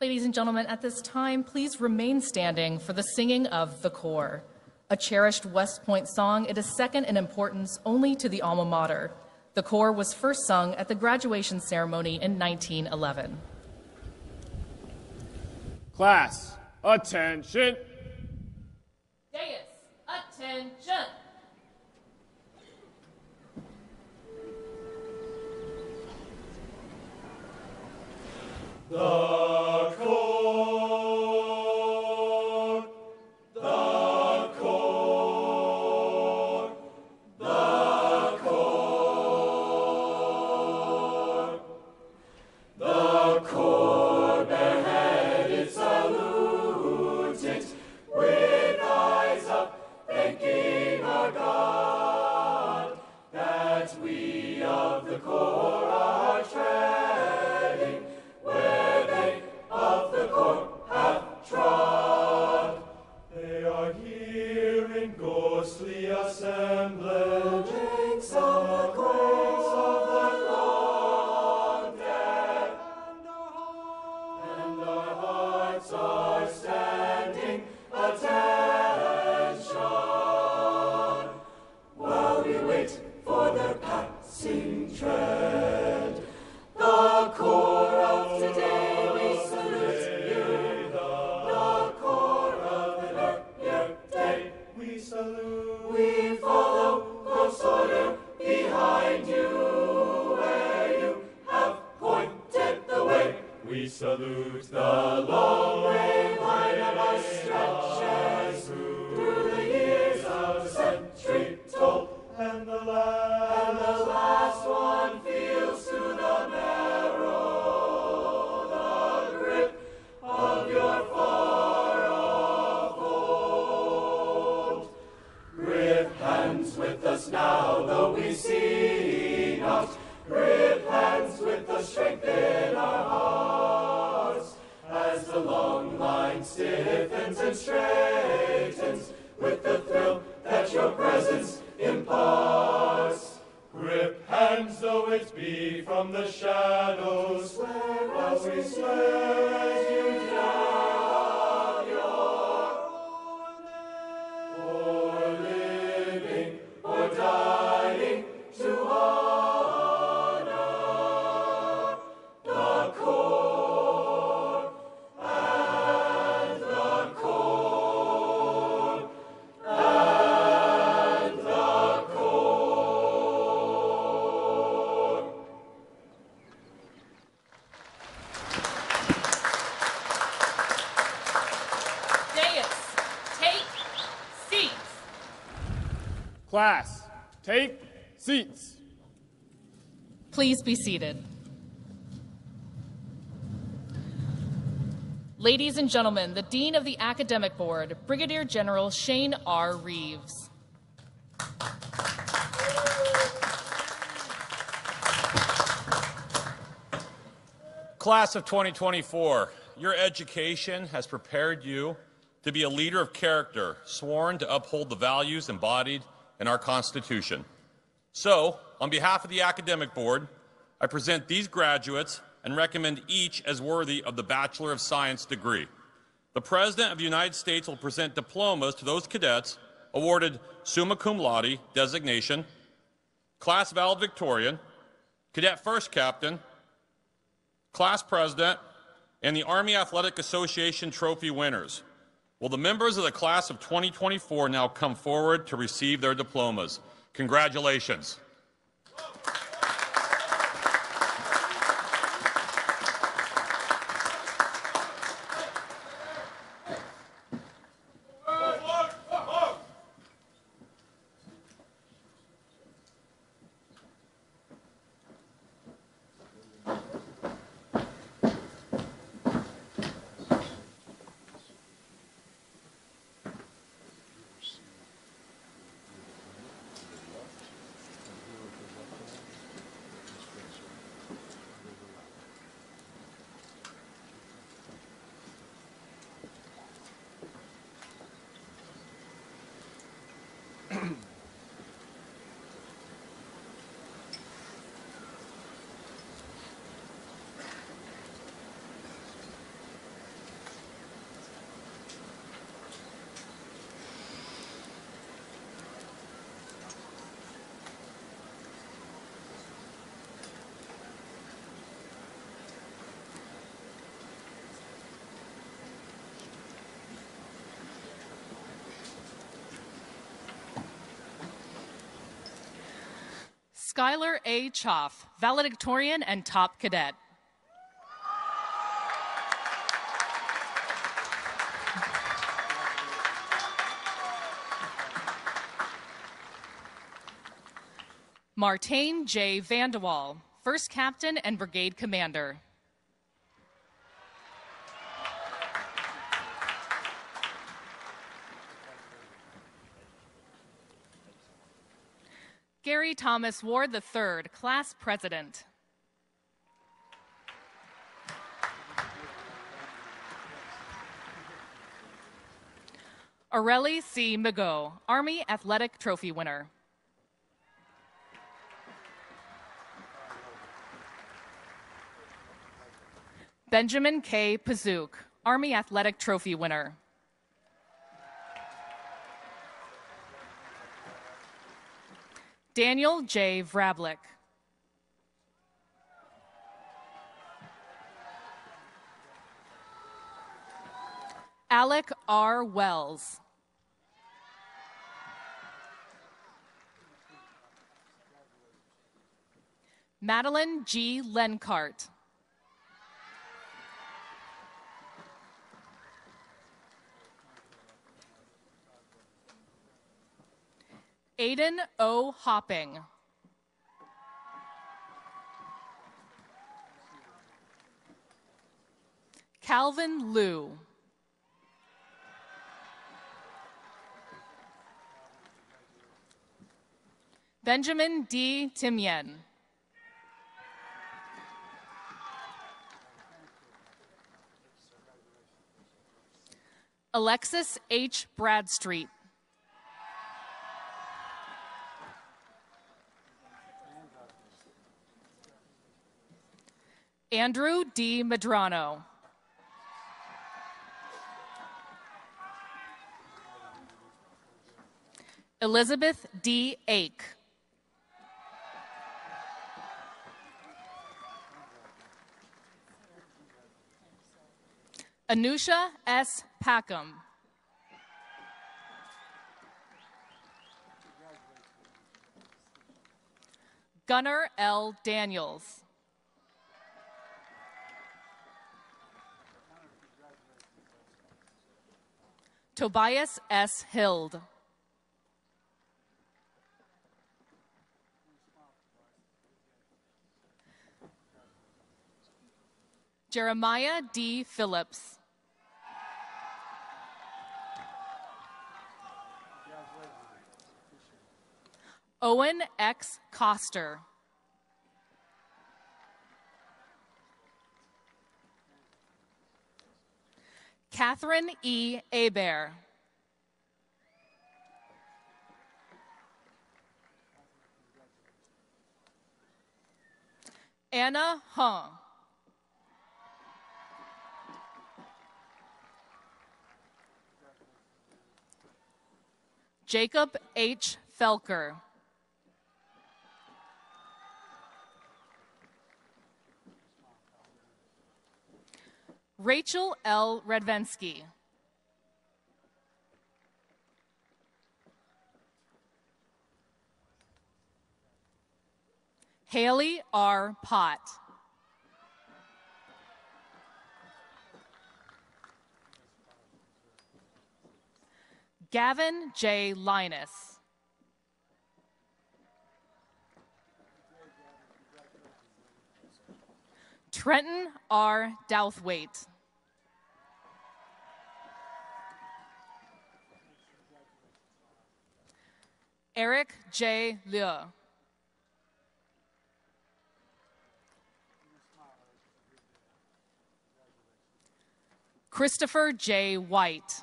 Ladies and gentlemen, at this time, please remain standing for the singing of the Corps. A cherished West Point song, it is second in importance only to the alma mater. The Corps was first sung at the graduation ceremony in 1911. Class, attention. Dais, attention. The Corps. The Corps bareheaded salutes it with eyes up, thanking our God that we of the Corps are treading where they of the Corps have trod. They are here in ghostly assemblage, buildings of the long dead, and our hearts are standing attention while we wait for their passing tread. The Corps of today, we salute you. The Corps of your day, we salute. We follow close order behind you, where you have pointed the way. We salute the long way line of our stretches through the years of century told, and the last one feels to the marrow the grip of your far off hold. Grip hands with us now, though we see not. Grip hands with the strength in our hearts as the long line stiffens and straightens with the thrill that your presence imparts. Grip hands though it be from the shadows, swear as we swear as you down your or living or dying to honor the Corps and the Corps. Class, take seats. Please be seated. Ladies and gentlemen, the Dean of the Academic Board, Brigadier General Shane R. Reeves. Class of 2024, your education has prepared you to be a leader of character, sworn to uphold the values embodied in our Constitution. So, on behalf of the Academic Board, I present these graduates and recommend each as worthy of the Bachelor of Science degree. The President of the United States will present diplomas to those cadets awarded summa cum laude designation, class valedictorian, cadet first captain, class president, and the Army Athletic Association trophy winners. Will the members of the class of 2024 now come forward to receive their diplomas? Congratulations. Skylar A. Choff, valedictorian and top cadet. Martijn J. Vandewal, first captain and brigade commander. Gary Thomas Ward III, class president. Aurelie C. Mago, Army Athletic Trophy winner. Benjamin K. Pazuk, Army Athletic Trophy winner. Daniel J. Vrablik. Alec R. Wells. Madeline G. Lenkart. Aiden O. Hopping. Calvin Liu. Benjamin D. Timyen. Alexis H. Bradstreet. Andrew D. Medrano. Elizabeth D. Ake. Anusha S. Packham. Gunnar L. Daniels. Tobias S. Hild. Jeremiah D. Phillips. Owen X. Coster. Catherine E. Abear. Anna Hung. Jacob H. Felker. Rachel L. Redvensky. Haley R. Pott. Gavin J. Linus. Trenton R. Douthwaite. Eric J. Liu. Christopher J. White.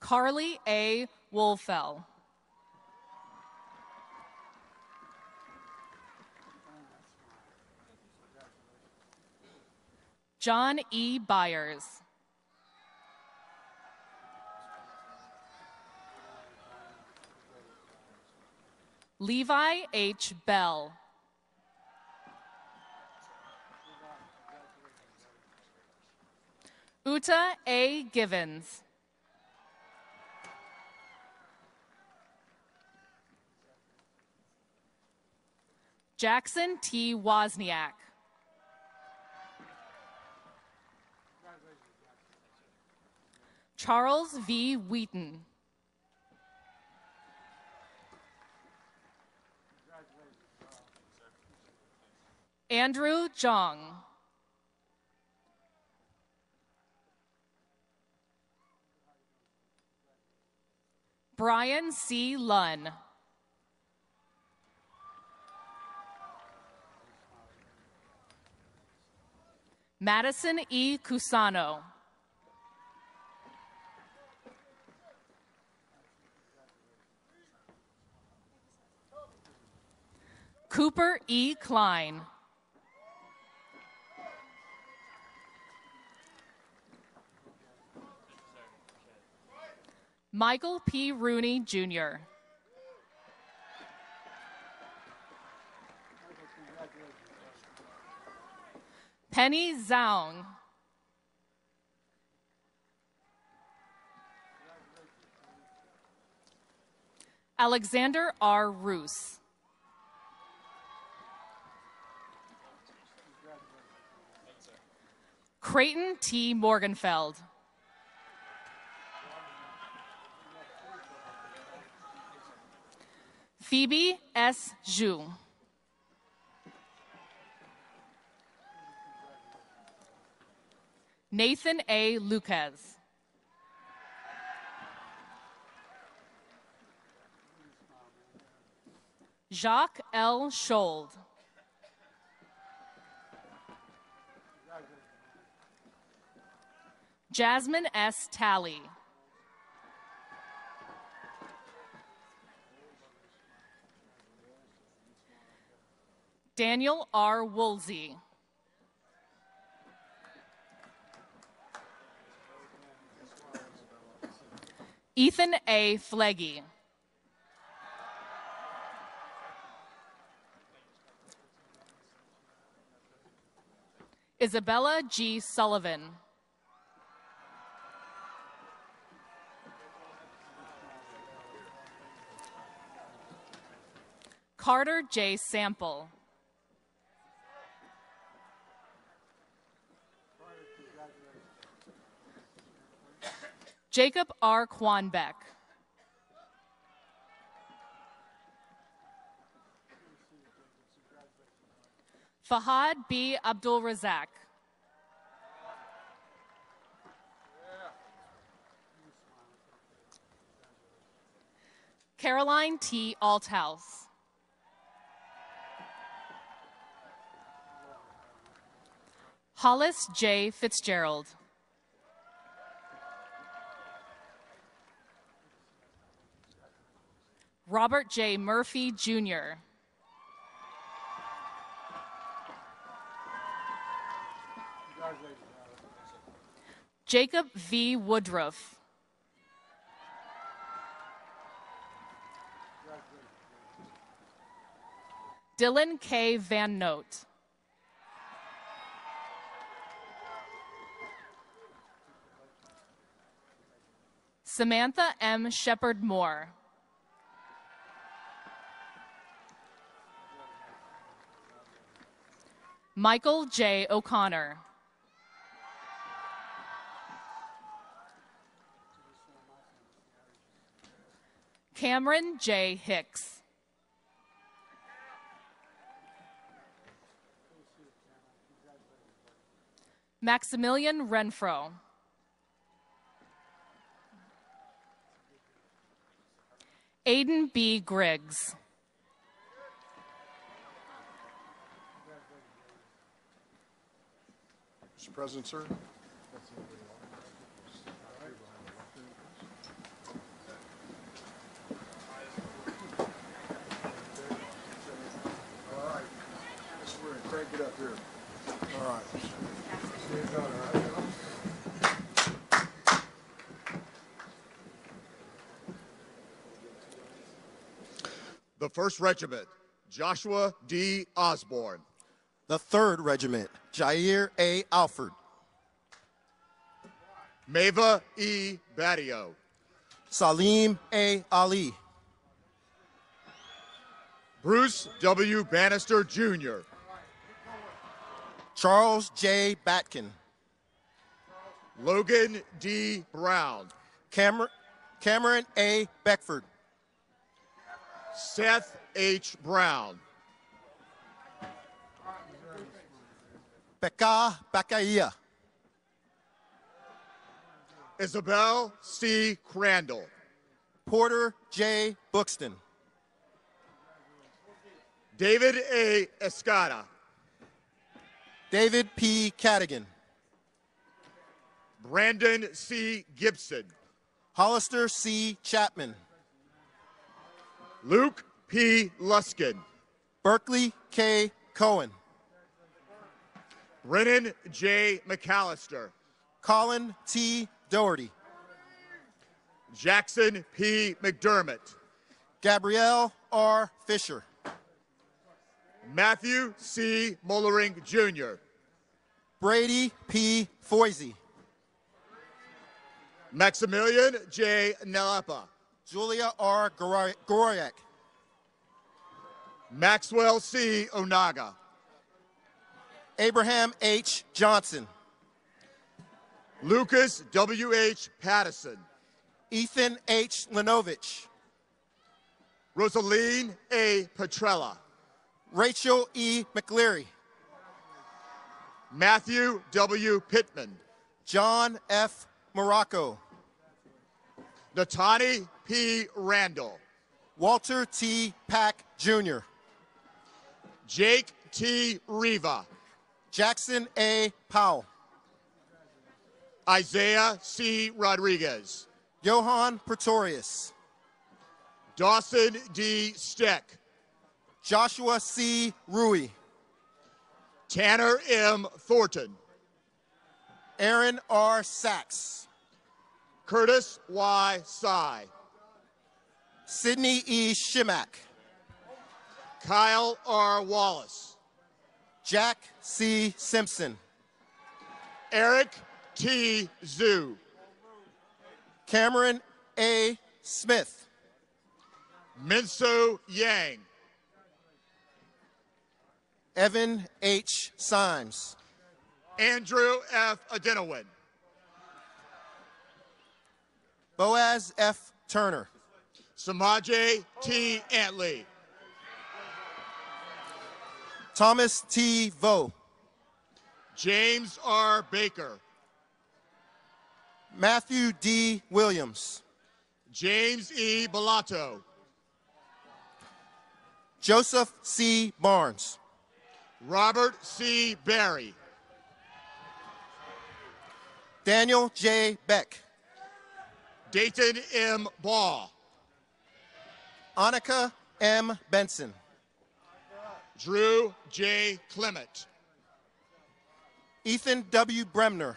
Carly A. Wolfell. John E. Byers. Levi H. Bell. Uta A. Givens. Jackson T. Wozniak. Charles V. Wheaton. Andrew Zhang. Brian C. Lunn. Madison E. Cusano. Cooper E. Klein. Michael P. Rooney, Jr. Penny Zhang. Alexander R. Roos. Creighton T. Morgenfeld. Phoebe S. Zhu. Nathan A. Lucas. Jacques L. Schold. Jasmine S. Talley. Daniel R. Woolsey. Ethan A. Fleggy. Isabella G. Sullivan. Carter J. Sample. Jacob R. Kwanbeck. Fahad B. Abdulrazak. Caroline T. Althouse. Hollis J. Fitzgerald. Robert J. Murphy, Jr. Jacob V. Woodruff. Dylan K. Van Note. Samantha M. Shepard Moore. Michael J. O'Connor. Cameron J. Hicks. Maximilian Renfro. Aiden B. Griggs. Mr. President, sir. All right. So we're going to crank it up here. All right. The 1st Regiment, Joshua D. Osborne. The 3rd Regiment, Jair A. Alford. Mava E. Badio. Salim A. Ali. Bruce W. Bannister, Jr. Charles J. Batkin. Logan D. Brown. Cameron A. Beckford. Seth H. Brown. Pekka Bakaya. Isabel C. Crandall. Porter J. Buxton. David A. Escada. David P. Cadigan. Brandon C. Gibson. Hollister C. Chapman. Luke P. Luskin. Berkeley K. Cohen. Brennan J. McAllister. Colin T. Doherty. Jackson P. McDermott. Gabrielle R. Fisher. Matthew C. Mullering, Jr. Brady P. Foisey. Maximilian J. Nalepa. Julia R. Goroyak. Maxwell C. Onaga. Abraham H. Johnson. Lucas W.H. Patterson. Ethan H. Lenovich. Rosaline A. Petrella. Rachel E. McLeary. Matthew W. Pittman. John F. Morocco. Natani P. Randall. Walter T. Pack, Jr. Jake T. Riva. Jackson A. Powell. Isaiah C. Rodriguez. Johan Pretorius. Dawson D. Steck. Joshua C. Rui. Tanner M. Thornton. Aaron R. Sachs. Curtis Y. Sy. Sydney E. Shimack. Kyle R. Wallace. Jack C. Simpson. Eric T. Zhu. Cameron A. Smith. Minso Yang. Evan H. Symes. Andrew F. Adenowin. Boaz F. Turner. Samaje T. Antley. Thomas T. Vo. James R. Baker. Matthew D. Williams. James E. Bellato. Joseph C. Barnes. Robert C. Berry. Daniel J. Beck. Dayton M. Ball. Annika M. Benson. Drew J. Clement. Ethan W. Bremner.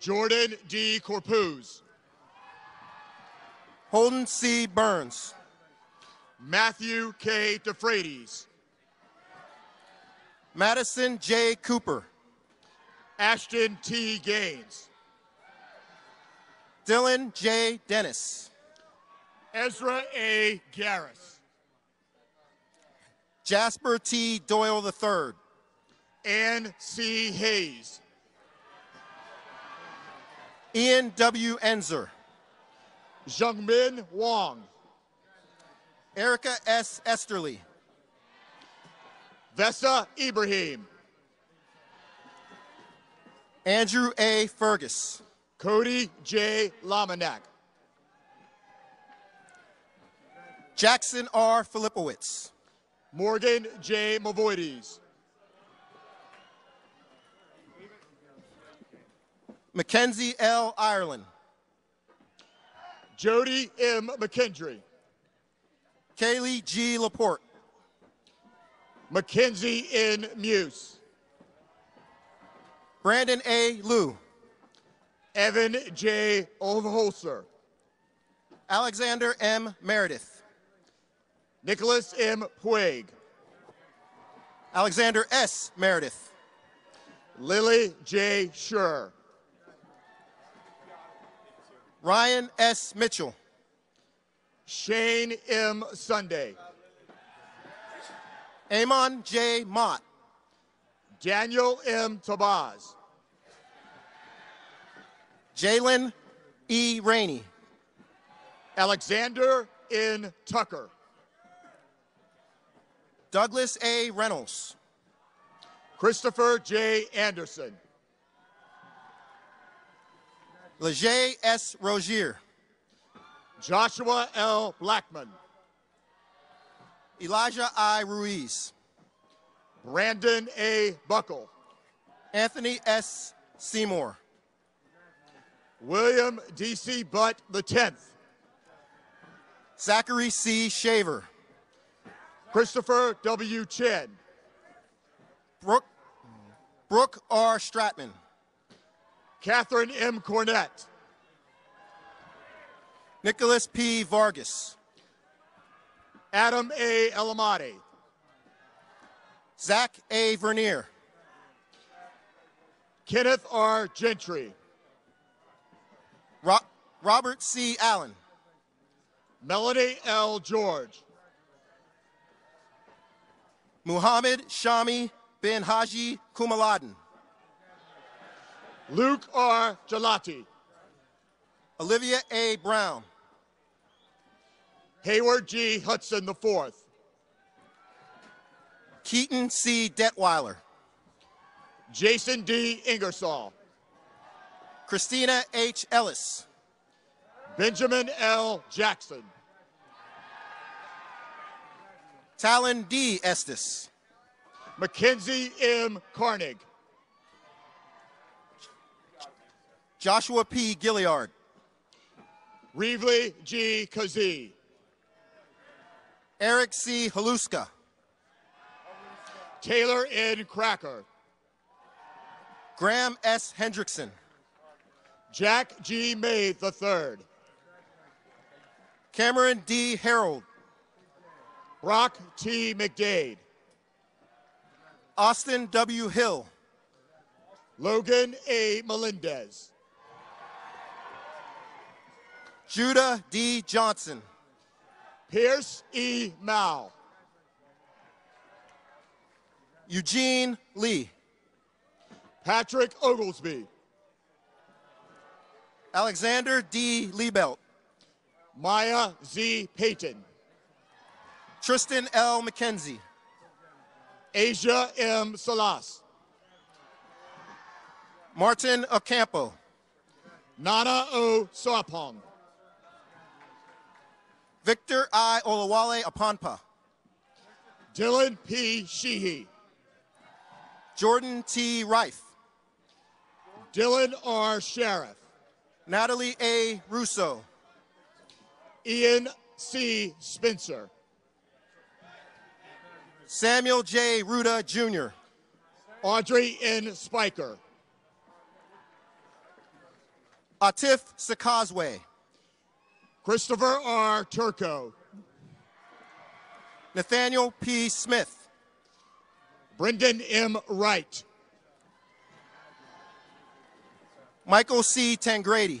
Jordan D. Corpuz. Holden C. Burns. Matthew K. DeFrades. Madison J. Cooper. Ashton T. Gaines. Dylan J. Dennis. Ezra A. Garris. Jasper T. Doyle III. Ann C. Hayes. Ian W. Enzer. Jungmin Wong. Erica S. Esterly. Vessa Ibrahim. Andrew A. Fergus. Cody J. Lamanak. Jackson R. Filipowitz. Morgan J. Mavoides. Mackenzie L. Ireland. Jody M. McKendry. Kaylee G. Laporte. Mackenzie N. Muse. Brandon A. Liu. Evan J. Overholser. Alexander M. Meredith. Nicholas M. Puig. Alexander S. Meredith. Lily J. Schur. Ryan S. Mitchell. Shane M. Sunday. Amon J. Mott. Daniel M. Tabaz. Jalen E. Rainey. Alexander N. Tucker. Douglas A. Reynolds. Christopher J. Anderson. Leger S. Rozier. Joshua L. Blackman. Elijah I. Ruiz. Brandon A. Buckle. Anthony S. Seymour. William D.C. Butt the 10th. Zachary C. Shaver. Christopher W. Chen. Brooke R. Stratman. Catherine M. Cornett. Nicholas P. Vargas. Adam A. Elamati. Zach A. Vernier. Kenneth R. Gentry. Robert C. Allen. Melanie L. George. Muhammad Shami bin Haji Kumaladin. Luke R. Jalati. Olivia A. Brown. Hayward G. Hudson IV. Keaton C. Detweiler. Jason D. Ingersoll. Christina H. Ellis. Benjamin L. Jackson. Talon D. Estes. Mackenzie M. Carnig. Joshua P. Gilliard. Reevely G. Kazee. Eric C. Haluska. Taylor N. Cracker. Graham S. Hendrickson. Jack G. May III. Cameron D. Harold. Brock T. McDade. Austin W. Hill. Logan A. Melendez. Judah D. Johnson. Pierce E. Mao. Eugene Lee. Patrick Oglesby. Alexander D. Liebelt. Maya Z. Payton. Tristan L. McKenzie. Asia M. Salas. Martin Ocampo. Nana O. Sarpong. Victor I. Olawale Aponpa. Dylan P. Sheehy. Jordan T. Reif. Dylan R. Sheriff. Natalie A. Russo. Ian C. Spencer. Samuel J. Ruda Jr. Audrey N. Spiker. Atif Sakazwe. Christopher R. Turco. Nathaniel P. Smith. Brendan M. Wright. Michael C. Tangrady.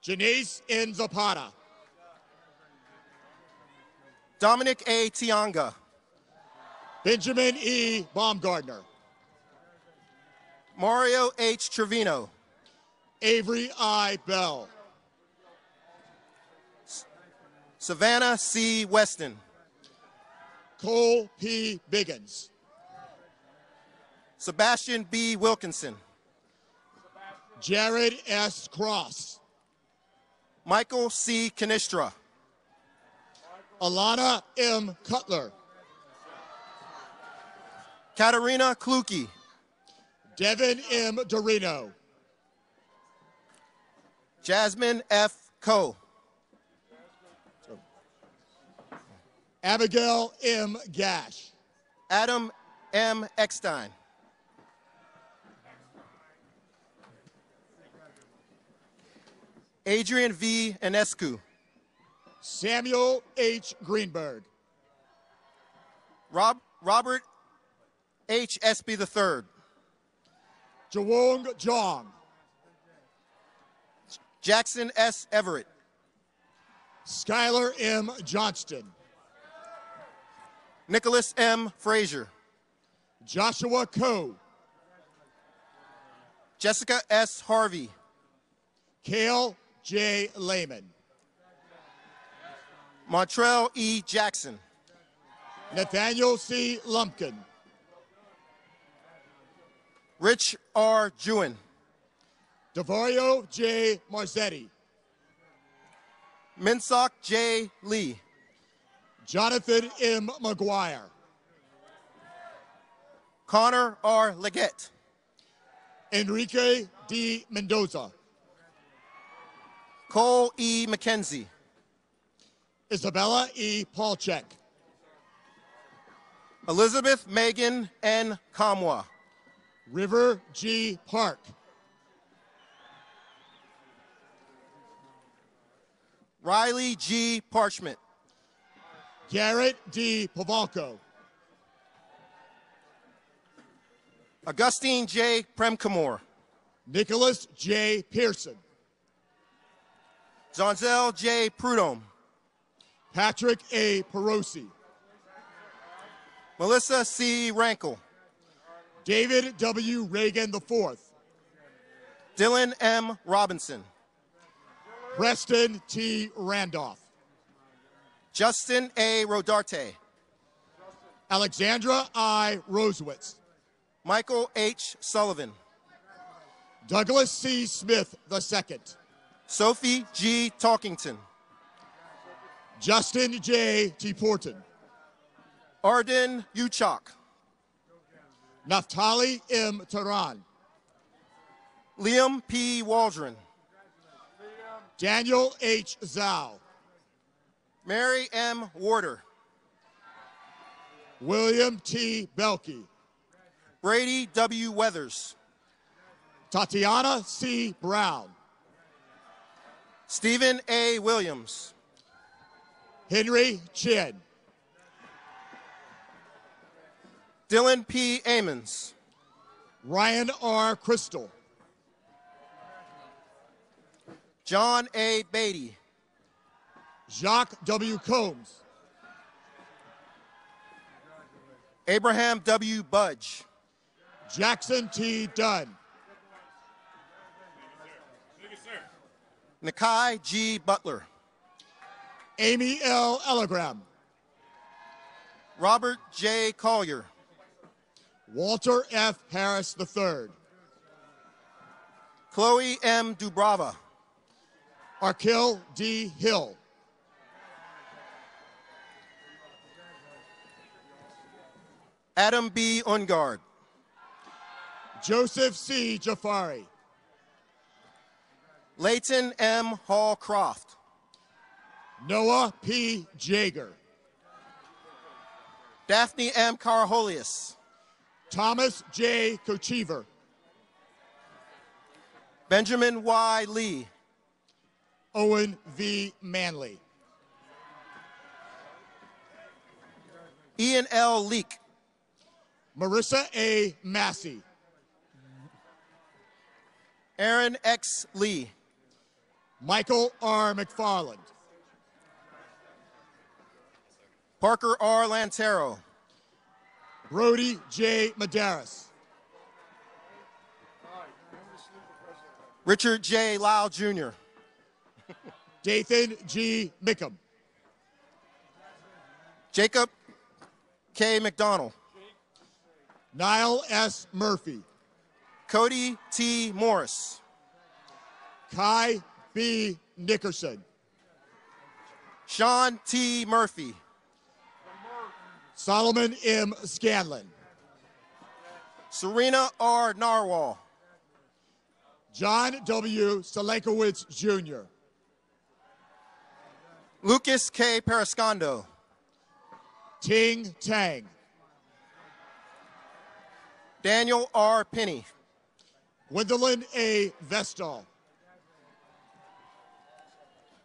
Janice N. Zapata. Dominic A. Tianga. Benjamin E. Baumgardner. Mario H. Trevino. Avery I. Bell. Savannah C. Weston. Cole P. Biggins. Sebastian B. Wilkinson. Jared S. Cross. Michael C. Canistra. Alana M. Cutler. Katarina Kluke. Devin M. Dorino. Jasmine F. Coe. Abigail M. Gash. Adam M. Eckstein. Adrian V. Enescu. Samuel H. Greenberg. Robert H. Espy III. Jawong Jong. Jackson S. Everett. Skylar M. Johnston. Nicholas M. Frazier. Joshua Coe. Jessica S. Harvey. Kale J. Lehman. Montrell E. Jackson. Nathaniel C. Lumpkin. Rich R. Jewin. Devario J. Marzetti. Minsock J. Lee. Jonathan M. McGuire. Connor R. Leggett. Enrique D. Mendoza. Cole E. McKenzie. Isabella E. Palchek. Elizabeth Megan N. Kamwa. River G. Park. Riley G. Parchment. Garrett D. Pavalco. Augustine J. Premkumar. Nicholas J. Pearson. Zonzel J. Prudhomme. Patrick A. Perosi. Melissa C. Rankle. David W. Reagan IV. Dylan M. Robinson. Preston T. Randolph. Justin A. Rodarte. Alexandra I. Rosewitz. Michael H. Sullivan. Douglas C. Smith II. Sophie G. Talkington. Justin J. T. Porton. Arden Uchok. Naftali M. Tehran. Liam P. Waldron. Daniel H. Zhao. Mary M. Warder. William T. Belke. Brady W. Weathers. Tatiana C. Brown. Stephen A. Williams. Henry Chin. Dylan P. Amons. Ryan R. Crystal. John A. Beatty. Jacques W. Combs. Abraham W. Budge. Jackson T. Dunn. Nakai G. Butler. Amy L. Ellegram. Robert J. Collier. Walter F. Harris III. Chloe M. Dubrava. Arkil D. Hill. Adam B. Ungard. Joseph C. Jafari. Leighton M. Hallcroft. Noah P. Jager. Daphne M. Karholius. Thomas J. Kochevar. Benjamin Y. Lee. Owen V. Manley. Ian L. Leak. Marissa A. Massey. Aaron X. Lee. Michael R. McFarland. Parker R. Lantero. Brody J. Medeiros. Richard J. Lyle, Jr. Dathan G. Mickham. Jacob K. McDonald. Niall S. Murphy. Cody T. Morris. Kai B. Nickerson. Sean T. Murphy. Solomon M. Scanlon. Serena R. Narwhal. John W. Solankiewicz, Jr. Lucas K. Periscondo. Ting Tang. Daniel R. Penny. Gwendolyn A. Vestal.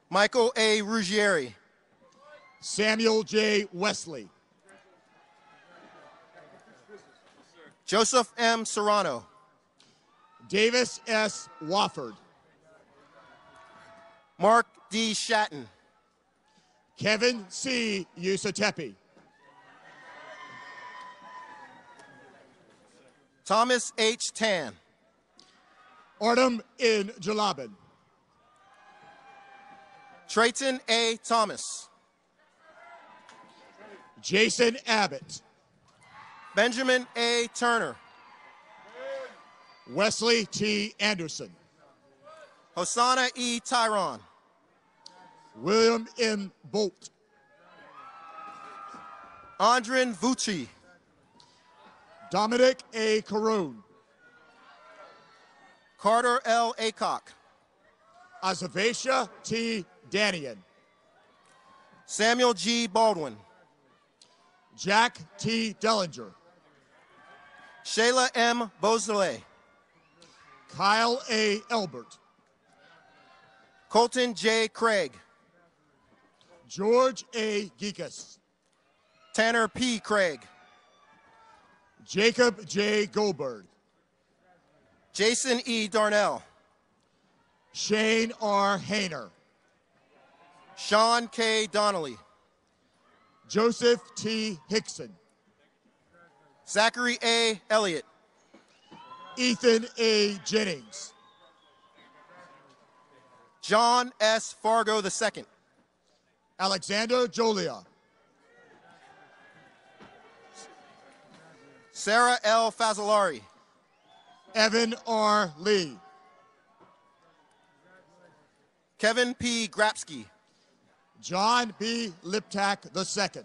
Michael A. Ruggieri. Samuel J. Wesley. Joseph M. Serrano. Davis S. Wofford. Mark D. Shatton. Kevin C. Usatepe. Thomas H. Tan. Artem N. Jalabin. Trayton A. Thomas. Jason Abbott. Benjamin A. Turner. Wesley T. Anderson. Hosanna E. Tyron. William M. Bolt. Andrin Vucci. Dominic A. Caroon. Carter L. Aycock. Azavasha T. Danian. Samuel G. Baldwin. Jack T. Dellinger. Shayla M. Beausoleil. Kyle A. Elbert. Colton J. Craig. George A. Geekus. Tanner P. Craig. Jacob J. Goldberg. Jason E. Darnell. Shane R. Hainer. Sean K. Donnelly. Joseph T. Hickson. Zachary A. Elliott. Ethan A. Jennings. John S. Fargo II. Alexander Jolia. Sarah L. Fazzolari. Evan R. Lee. Kevin P. Grapsky. John B. Liptak II.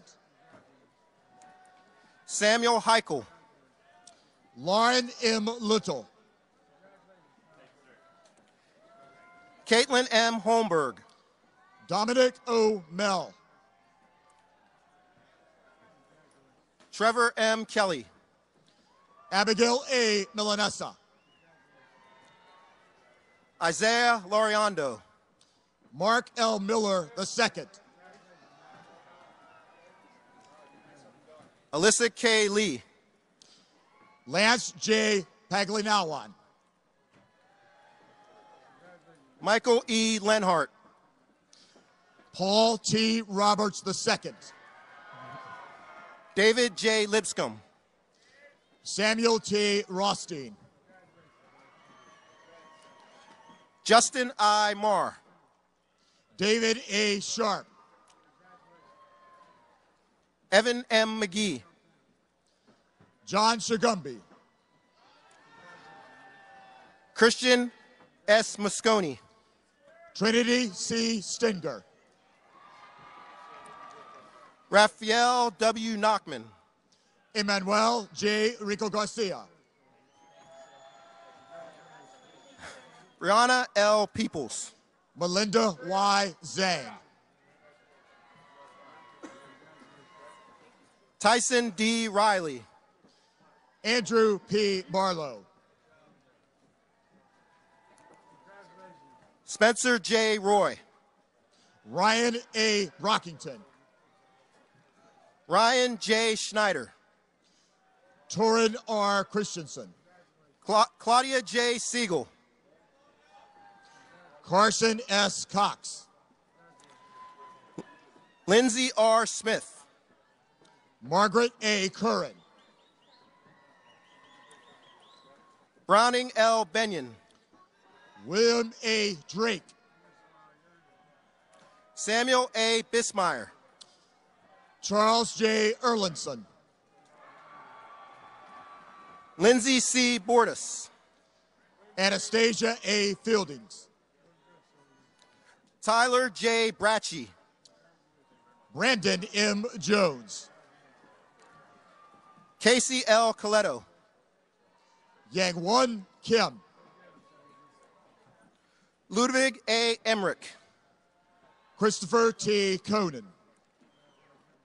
Samuel Heichel. Lauren M. Little. Caitlin M. Holmberg. Dominic O. Mell. Trevor M. Kelly. Abigail A. Milanesa. Isaiah Laureando. Mark L. Miller II. Alyssa K. Lee. Lance J. Paglinawan. Michael E. Lenhart. Paul T. Roberts II. David J. Lipscomb. Samuel T. Rothstein. Justin I. Marr. David A. Sharp. Evan M. McGee. John Shagumbi. Christian S. Moscone. Trinity C. Stinger. Raphael W. Nachman. Emmanuel J. Rico Garcia. Brianna L. Peoples. Melinda Y. Zhang. Tyson D. Riley. Andrew P. Barlow. Spencer J. Roy. Ryan A. Rockington. Ryan J. Schneider. Torin R. Christensen. Claudia J. Siegel. Carson S. Cox. Lindsay R. Smith. Margaret A. Curran. Browning L. Benyon. William A. Drake. Samuel A. Bismeyer. Charles J. Erlinson. Lindsay C. Bordas. Anastasia A. Fieldings. Tyler J. Bracci. Brandon M. Jones. Casey L. Coletto. Yangwon Kim. Ludwig A. Emmerich. Christopher T. Conan.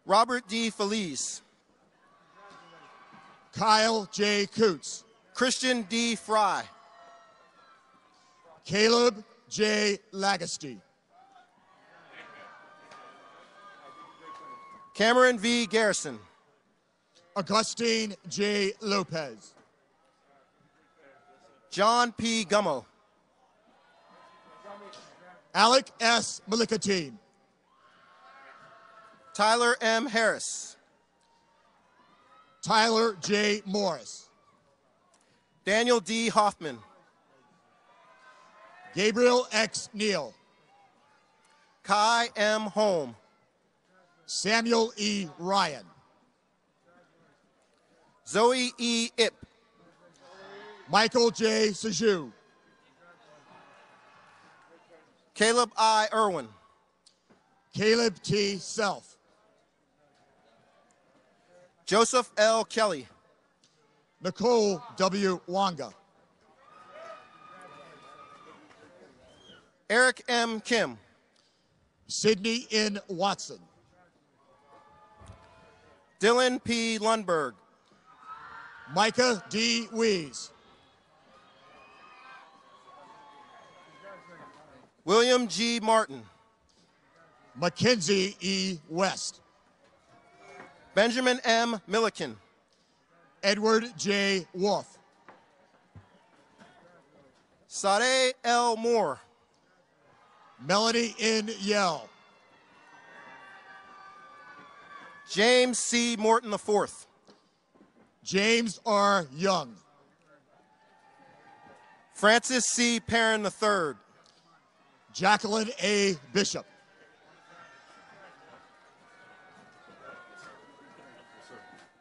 Robert D. Feliz. Kyle J. Coots. Christian D. Fry. Caleb J. Lagaste. Cameron V. Garrison. Augustine J. Lopez. John P. Gummo. Alec S. Malikatine. Tyler M. Harris. Tyler J. Morris. Daniel D. Hoffman. Gabriel X. Neal. Kai M. Holm. Samuel E. Ryan. Zoe E. Ip. Michael J. Saju. Caleb I. Irwin. Caleb T. Self. Joseph L. Kelly. Nicole W. Wanga. Eric M. Kim. Sydney N. Watson. Dylan P. Lundberg. Micah D. Wees. William G. Martin. Mackenzie E. West. Benjamin M. Milliken. Edward J. Wolf. Sade L. Moore. Melody N. Yell. James C. Morton IV. James R. Young. Francis C. Perrin III. Jacqueline A. Bishop.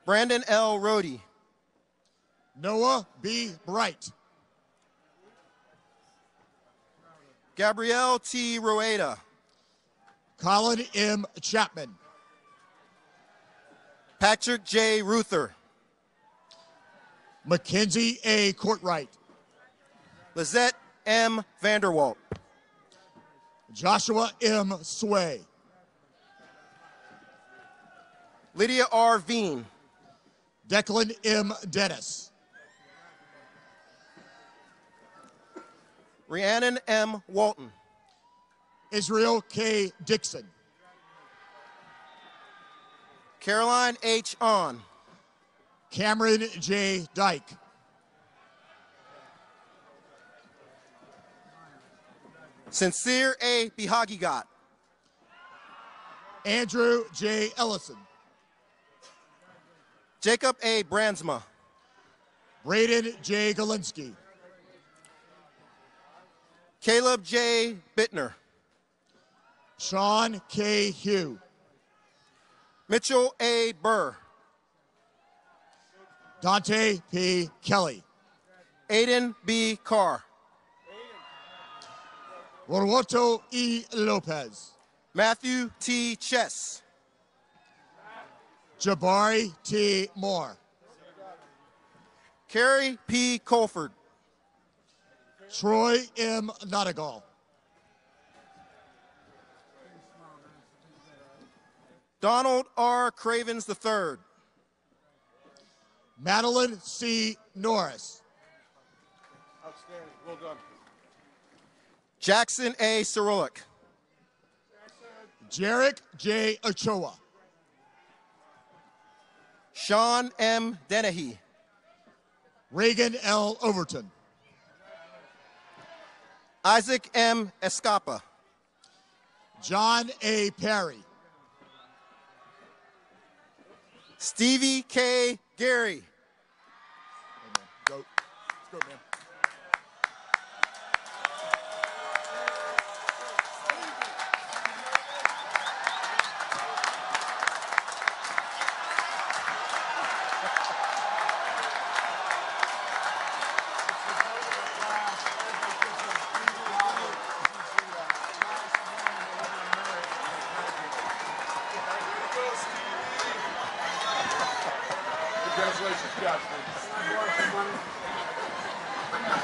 Brandon L. Rohde. Noah B. Bright. Gabrielle T. Rueda. Colin M. Chapman. Patrick J. Ruther. Mackenzie A. Courtwright. Lizette M. Vanderwalt. Joshua M. Sway. Lydia R. Veen. Declan M. Dennis. Rhiannon M. Walton. Israel K. Dixon. Caroline H. On. Cameron J. Dyke. Sincere A. Bihagigat. Andrew J. Ellison. Jacob A. Brandsma. Braden J. Galinsky. Caleb J. Bittner. Sean K. Hugh. Mitchell A. Burr. Dante P. Kelly. Aiden B. Carr. Roberto E. Lopez. Matthew T. Chess. Jabari T. Moore. Carrie P. Colford. Troy M. Nottingham. Donald R. Cravens III. Madeline C. Norris. Outstanding. Well done. Jackson A. Cirulik. Jarek J. Ochoa. Sean M. Dennehy. Reagan L. Overton. Isaac M. Escapa. John A. Perry. Stevie K. Gary. Go. Let's go, man.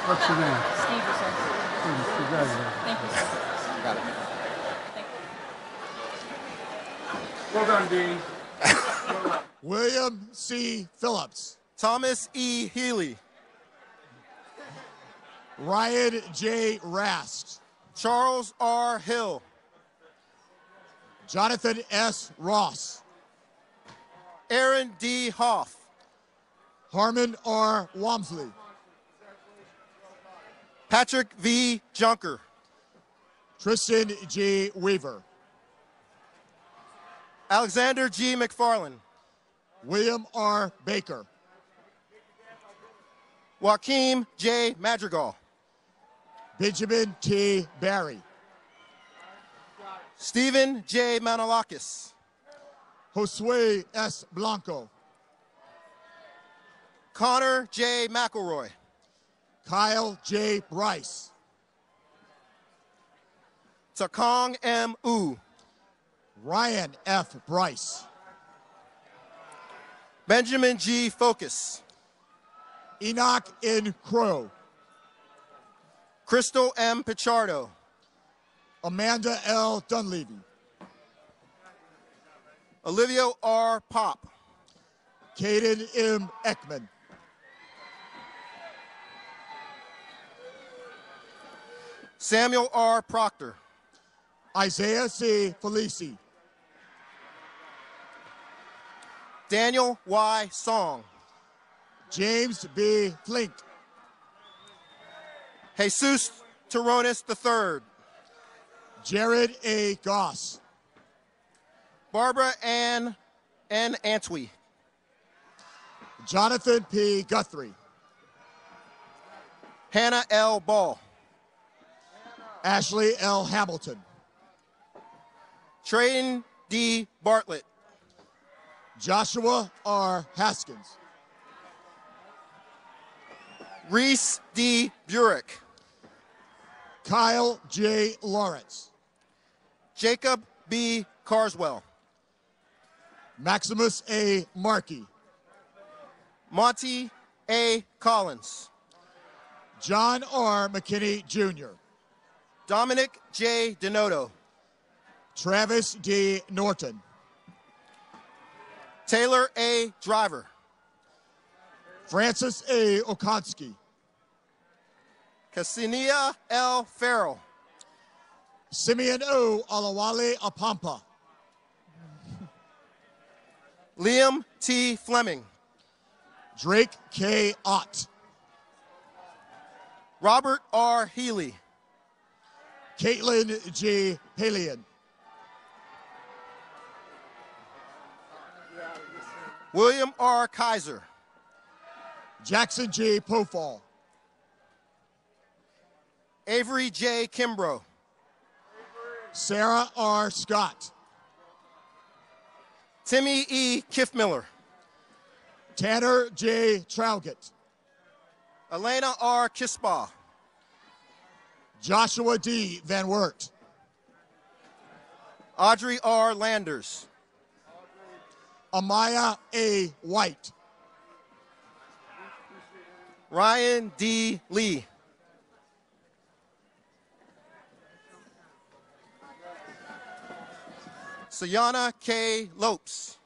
What's your name? Steve, sir. Congratulations. Thank you, sir. Got it. Thank you. Well done, Dean. Well done. William C. Phillips. Thomas E. Healy. Ryan J. Rast. Charles R. Hill. Jonathan S. Ross. Aaron D. Hoff. Harmon R. Wamsley. Patrick V. Junker. Tristan G. Weaver. Alexander G. McFarland. William R. Baker. Joaquim J. Madrigal. Benjamin T. Barry. Stephen J. Manolakis. Josue S. Blanco. Connor J. McElroy. Kyle J. Bryce. Takong M. U. Ryan F. Bryce. Benjamin G. Focus. Enoch N. Crow. Crystal M. Pichardo. Amanda L. Dunleavy. Olivio R. Pop. Caden M. Ekman. Samuel R. Proctor. Isaiah C. Felici. Daniel Y. Song. James B. Flink. Jesus Taronis III. Jared A. Goss. Barbara Ann N. Antwi. Jonathan P. Guthrie. Hannah L. Ball. Ashley L. Hamilton. Trayton D. Bartlett. Joshua R. Haskins. Reese D. Burek. Kyle J. Lawrence. Jacob B. Carswell. Maximus A. Markey. Monty A. Collins. John R. McKinney, Jr. Dominic J. Denoto. Travis D. Norton. Taylor A. Driver. Francis A. Okonski. Cassinia L. Farrell. Simeon O. Alawale Apampa. Liam T. Fleming. Drake K. Ott. Robert R. Healy. Caitlin G. Palian. William R. Kaiser. Jackson G. Pofall. Avery J. Kimbrough. Sarah R. Scott. Timmy E. Kiffmiller. Tanner J. Traugott. Elena R. Kisbaugh. Joshua D. Van Wert. Audrey R. Landers. Amaya A. White. Ryan D. Lee. Sayana K. Lopes.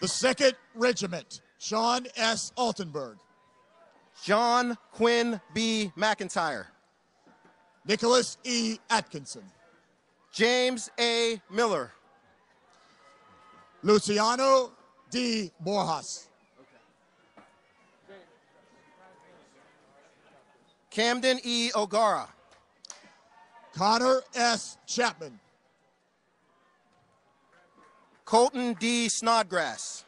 The 2nd Regiment, Sean S. Altenberg. John Quinn B. McIntyre. Nicholas E. Atkinson. James A. Miller. Luciano D. Borjas. Camden E. O'Gara. Connor S. Chapman. Colton D. Snodgrass.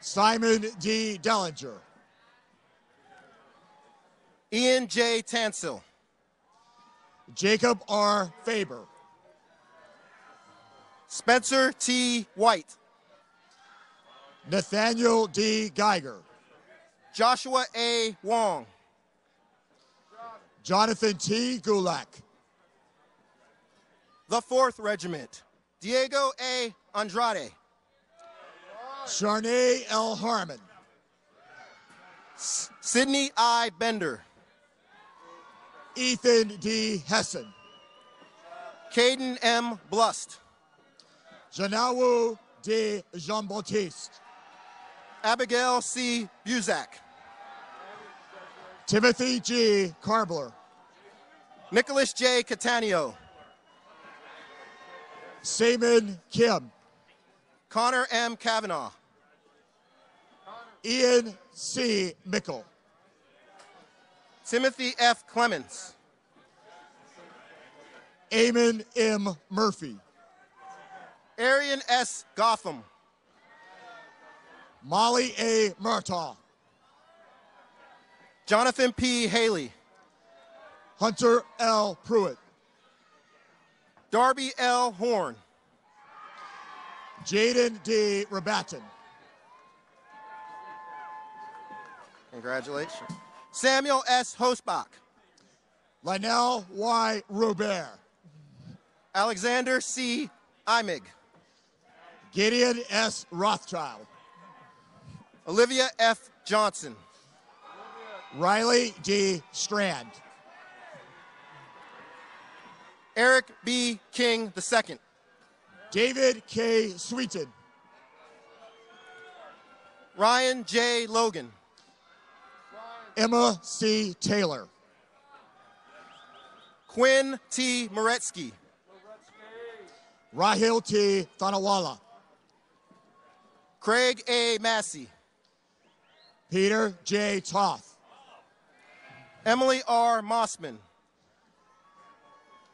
Simon D. Dellinger. Ian J. Tansel. Jacob R. Faber. Spencer T. White. Nathaniel D. Geiger. Joshua A. Wong. Jonathan T. Gulak. The 4th Regiment. Diego A. Andrade. Charnay L. Harmon. Sydney I. Bender. Ethan D. Hessen. Caden M. Blust. Janawu D. Jean-Baptiste. Abigail C. Buzak. Timothy G. Carbler. Nicholas J. Cattaneo. Seaman Kim. Connor M. Kavanaugh. Ian C. Mickle. Timothy F. Clemens. Amon M. Murphy. Arian S. Gotham. Molly A. Murtaugh. Jonathan P. Haley. Hunter L. Pruitt. Darby L. Horn. Jaden D. Rabatin. Congratulations. Samuel S. Hosbach. Lionel Y. Robert. Alexander C. Imig. Gideon S. Rothschild. Olivia F. Johnson. Riley D. Strand. Eric B. King II. David K. Sweeten. Ryan J. Logan. Emma C. Taylor. Quinn T. Moretsky. Rahil T. Thanawala. Craig A. Massey. Peter J. Toth. Emily R. Mossman.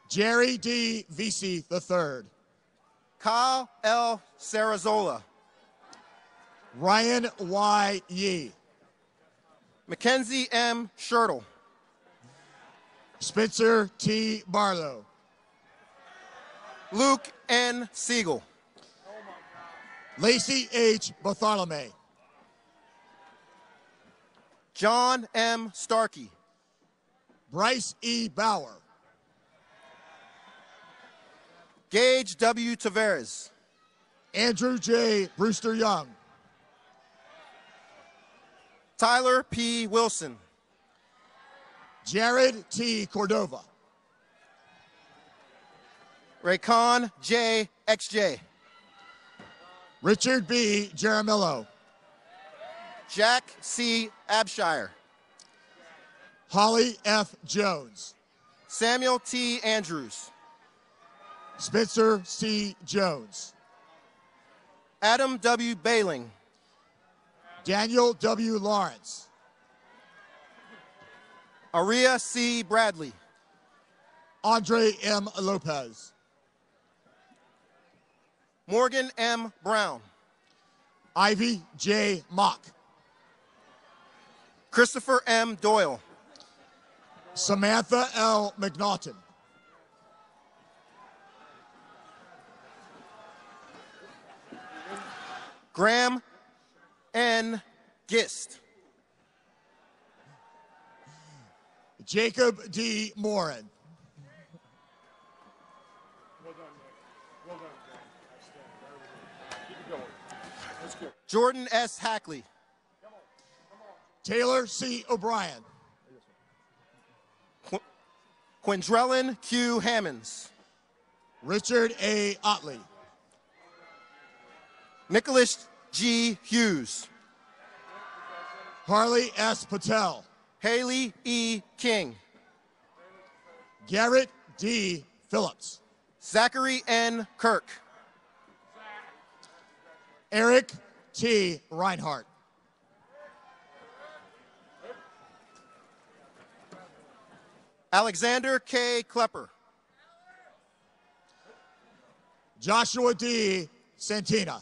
Jerry D. Vesey III. Kyle L. Sarazola. Ryan Y. Yee. Mackenzie M. Shirtle. Spencer T. Barlow. Luke N. Siegel. Lacey H. Bartholomew. John M. Starkey. Bryce E. Bauer. Gage W. Tavares. Andrew J. Brewster Young. Tyler P. Wilson. Jared T. Cordova. Raycon J. XJ. Richard B. Jaramillo. Jack C. Abshire. Holly F. Jones. Samuel T. Andrews. Spencer C. Jones. Adam W. Bailing. Daniel W. Lawrence. Aria C. Bradley. Andre M. Lopez. Morgan M. Brown. Ivy J. Mock. Christopher M. Doyle. Samantha L. McNaughton. Graham N. Gist. Jacob D. Morin. Well done, Nick. Well done, Nick. Keep it going. That's good. Jordan S. Hackley. Come on. Come on. Taylor C. O'Brien. Quindrellin Q. Hammonds. Richard A. Otley. Nicholas G. Hughes. Harley S. Patel. Haley E. King. Garrett D. Phillips. Zachary N. Kirk. Eric T. Reinhardt. Alexander K. Klepper. Joshua D. Santina.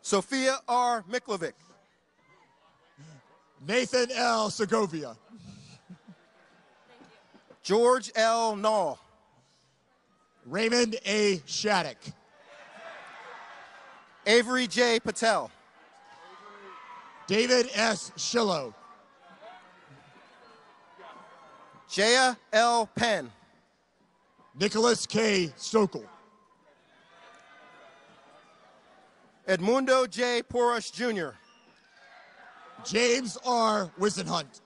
Sophia R. Miklovic. Nathan L. Segovia. George L. Nall. Raymond A. Shattuck. Avery J. Patel. David S. Shillow. Jaya L. Penn. Nicholas K. Sokol. Edmundo J. Porush Jr. James R. Wisenhunt.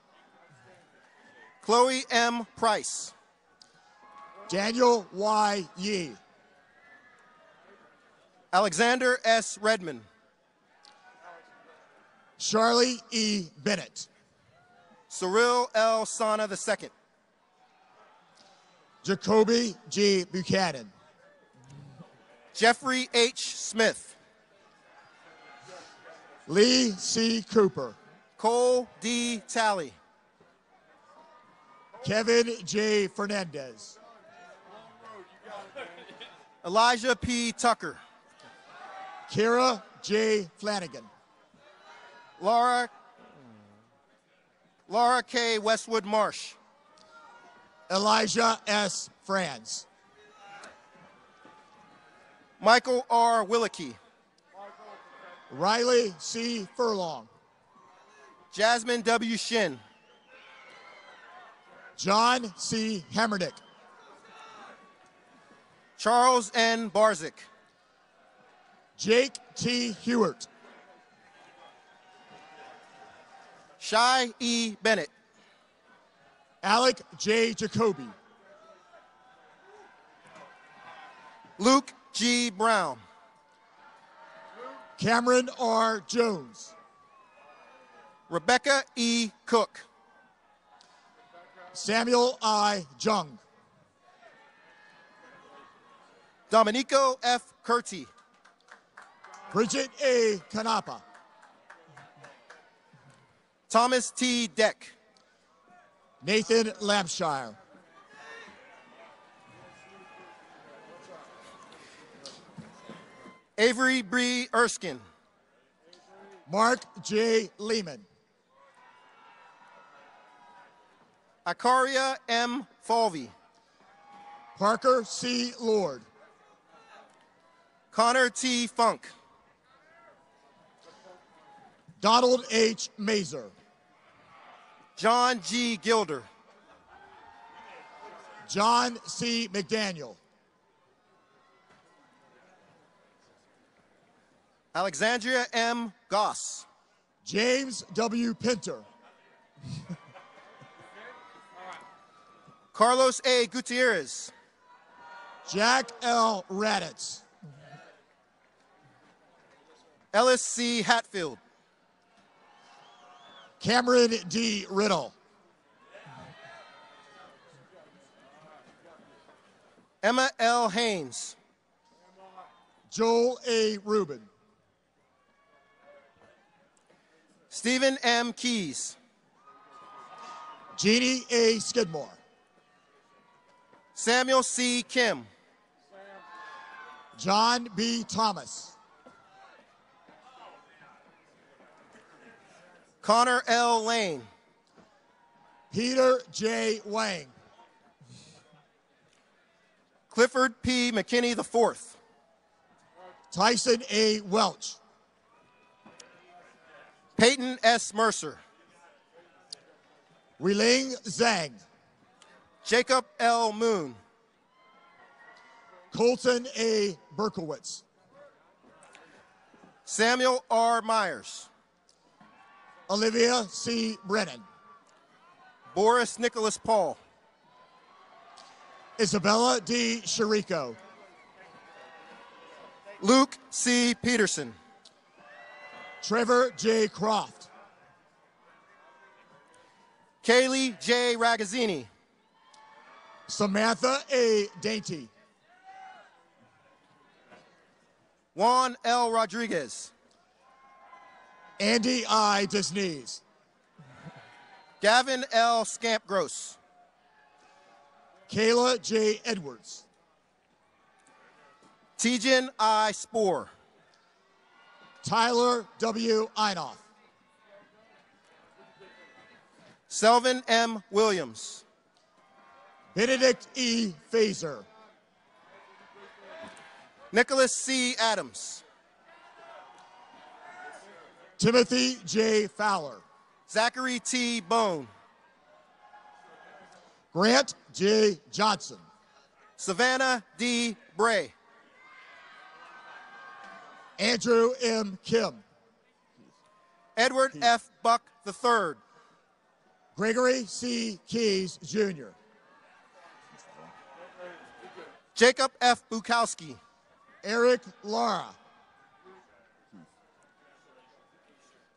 Chloe M. Price. Daniel Y. Yee. Alexander S. Redman. Charlie E. Bennett. Cyril L. Sana II. Jacoby G. Buchanan. Jeffrey H. Smith. Lee C. Cooper. Cole D. Talley. Kevin J. Fernandez. Elijah P. Tucker. Kira J. Flanagan. Laura K. Westwood Marsh. Elijah S. Franz. Michael R. Willicke. Riley C. Furlong. Jasmine W. Shin. John C. Hammerdick. Charles N. Barzik. Jake T. Hewert. Shai E. Bennett. Alec J. Jacoby. Luke G. Brown. Cameron R. Jones. Rebecca E. Cook. Samuel I. Jung. Domenico F. Curti. Bridget A. Kanapa. Thomas T. Deck. Nathan Lampshire. Avery Bree Erskine. Mark J. Lehman. Akaria M. Falvey. Parker C. Lord. Connor T. Funk. Donald H. Mazer. John G. Gilder. John C. McDaniel. Alexandria M. Goss. James W. Pinter. Carlos A. Gutierrez. Jack L. Raddatz. Ellis C. Hatfield. Cameron D. Riddle. Emma L. Haynes. Joel A. Rubin. Stephen M. Keyes. Jeannie A. Skidmore. Samuel C. Kim. John B. Thomas. Connor L. Lane. Peter J. Wang. Clifford P. McKinney IV. Tyson A. Welch. Peyton S. Mercer. Weiling Zhang. Jacob L. Moon. Colton A. Berkowitz. Samuel R. Myers. Olivia C. Brennan. Boris Nicholas Paul. Isabella D. Chirico. Luke C. Peterson. Trevor J. Croft. Kaylee J. Ragazzini. Samantha A. Dainty. Juan L. Rodriguez. Andy I. Disneys. Gavin L. Scamp-Gross. Kayla J. Edwards. Tejan I. Spoor. Tyler W. Einoff. Selvin M. Williams. Benedict E. Fazer. Nicholas C. Adams. Timothy J. Fowler. Zachary T. Bone. Grant J. Johnson. Savannah D. Bray. Andrew M. Kim. Edward F. Buck III. Gregory C. Keyes, Jr. Jacob F. Bukowski. Eric Lara.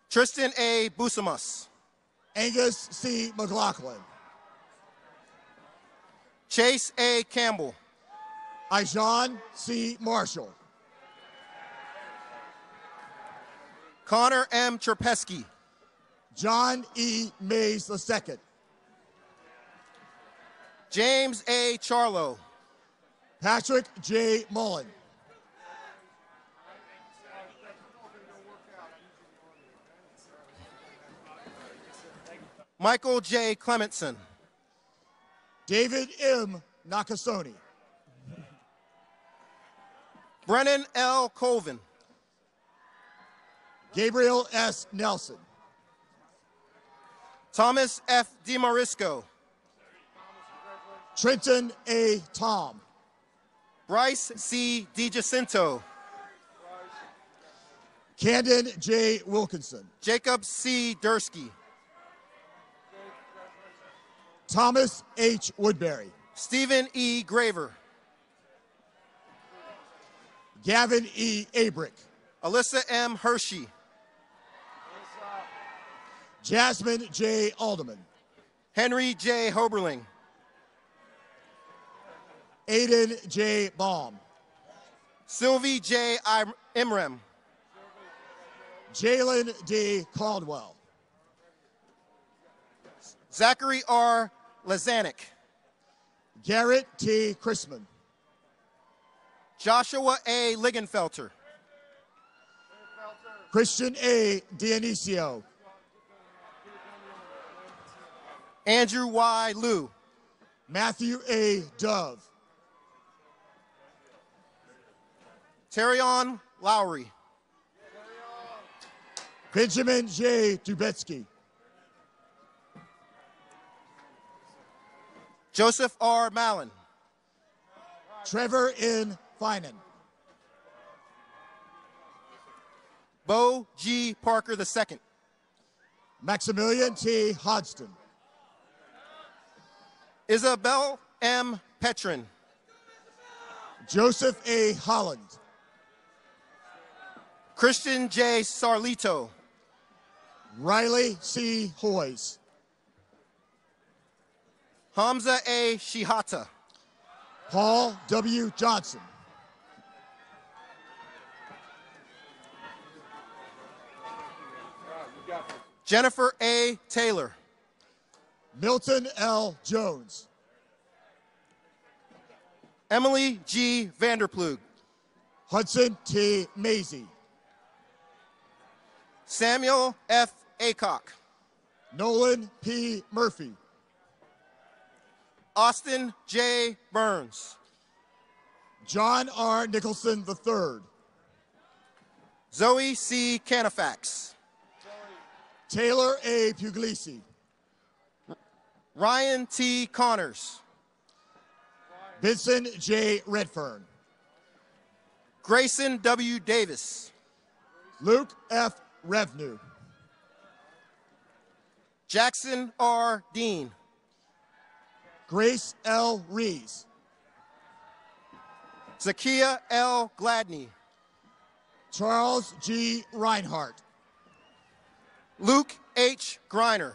Tristan A. Busimus. Angus C. McLaughlin. Chase A. Campbell. Ijan C. Marshall. Connor M. Trepesky. John E. Mays II. James A. Charlo. Patrick J. Mullen. Michael J. Clementson. David M. Nakasone. Brennan L. Colvin. Gabriel S. Nelson. Thomas F. DiMarisco. Trenton A. Tom. Bryce C. DiJacinto. Camden J. Wilkinson. Jacob C. Dursky. Thomas H. Woodbury. Stephen E. Graver. Gavin E. Abrick. Alyssa M. Hershey. Jasmine J. Alderman. Henry J. Hoberling. Aiden J. Baum. Sylvie J. Imrem. Jalen D. Caldwell. Zachary R. Lazanik. Garrett T. Chrisman. Joshua A. Ligenfelter. Christian A. Dionisio. Andrew Y. Liu. Matthew A. Dove. Terrion Lowry. Benjamin J. Dubetsky. Joseph R. Mallon. Trevor N. Finan. Bo G. Parker II. Maximilian T. Hodgson. Isabel M. Petrin. Joseph A. Holland. Christian J. Sarlito. Riley C. Hoyes. Hamza A. Shihata. Paul W. Johnson. Jennifer A. Taylor. Milton L. Jones. Emily G. Vanderplug. Hudson T. Mazie. Samuel F. Aycock. Nolan P. Murphy. Austin J. Burns. John R. Nicholson III. Zoe C. Canifax. Taylor A. Puglisi. Ryan T. Connors. Vincent J. Redfern. Grayson W. Davis. Luke F. Revnu. Jackson R. Dean. Grace L. Rees. Zakiya L. Gladney, Charles G. Reinhardt, Luke H. Greiner,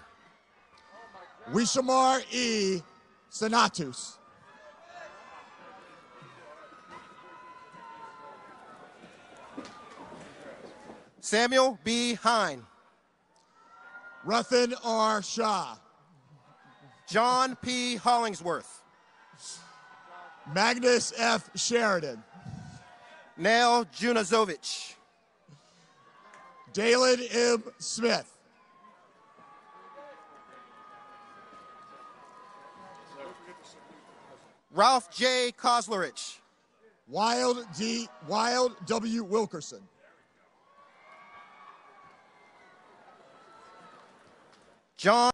Wishamar E. Sanatus. Samuel B. Hine, Ruthin R. Shah, John P. Hollingsworth, Magnus F. Sheridan, Nail Junazovich, Dalen M. Smith, Ralph J. Koslerich, Wild W. Wilkerson, John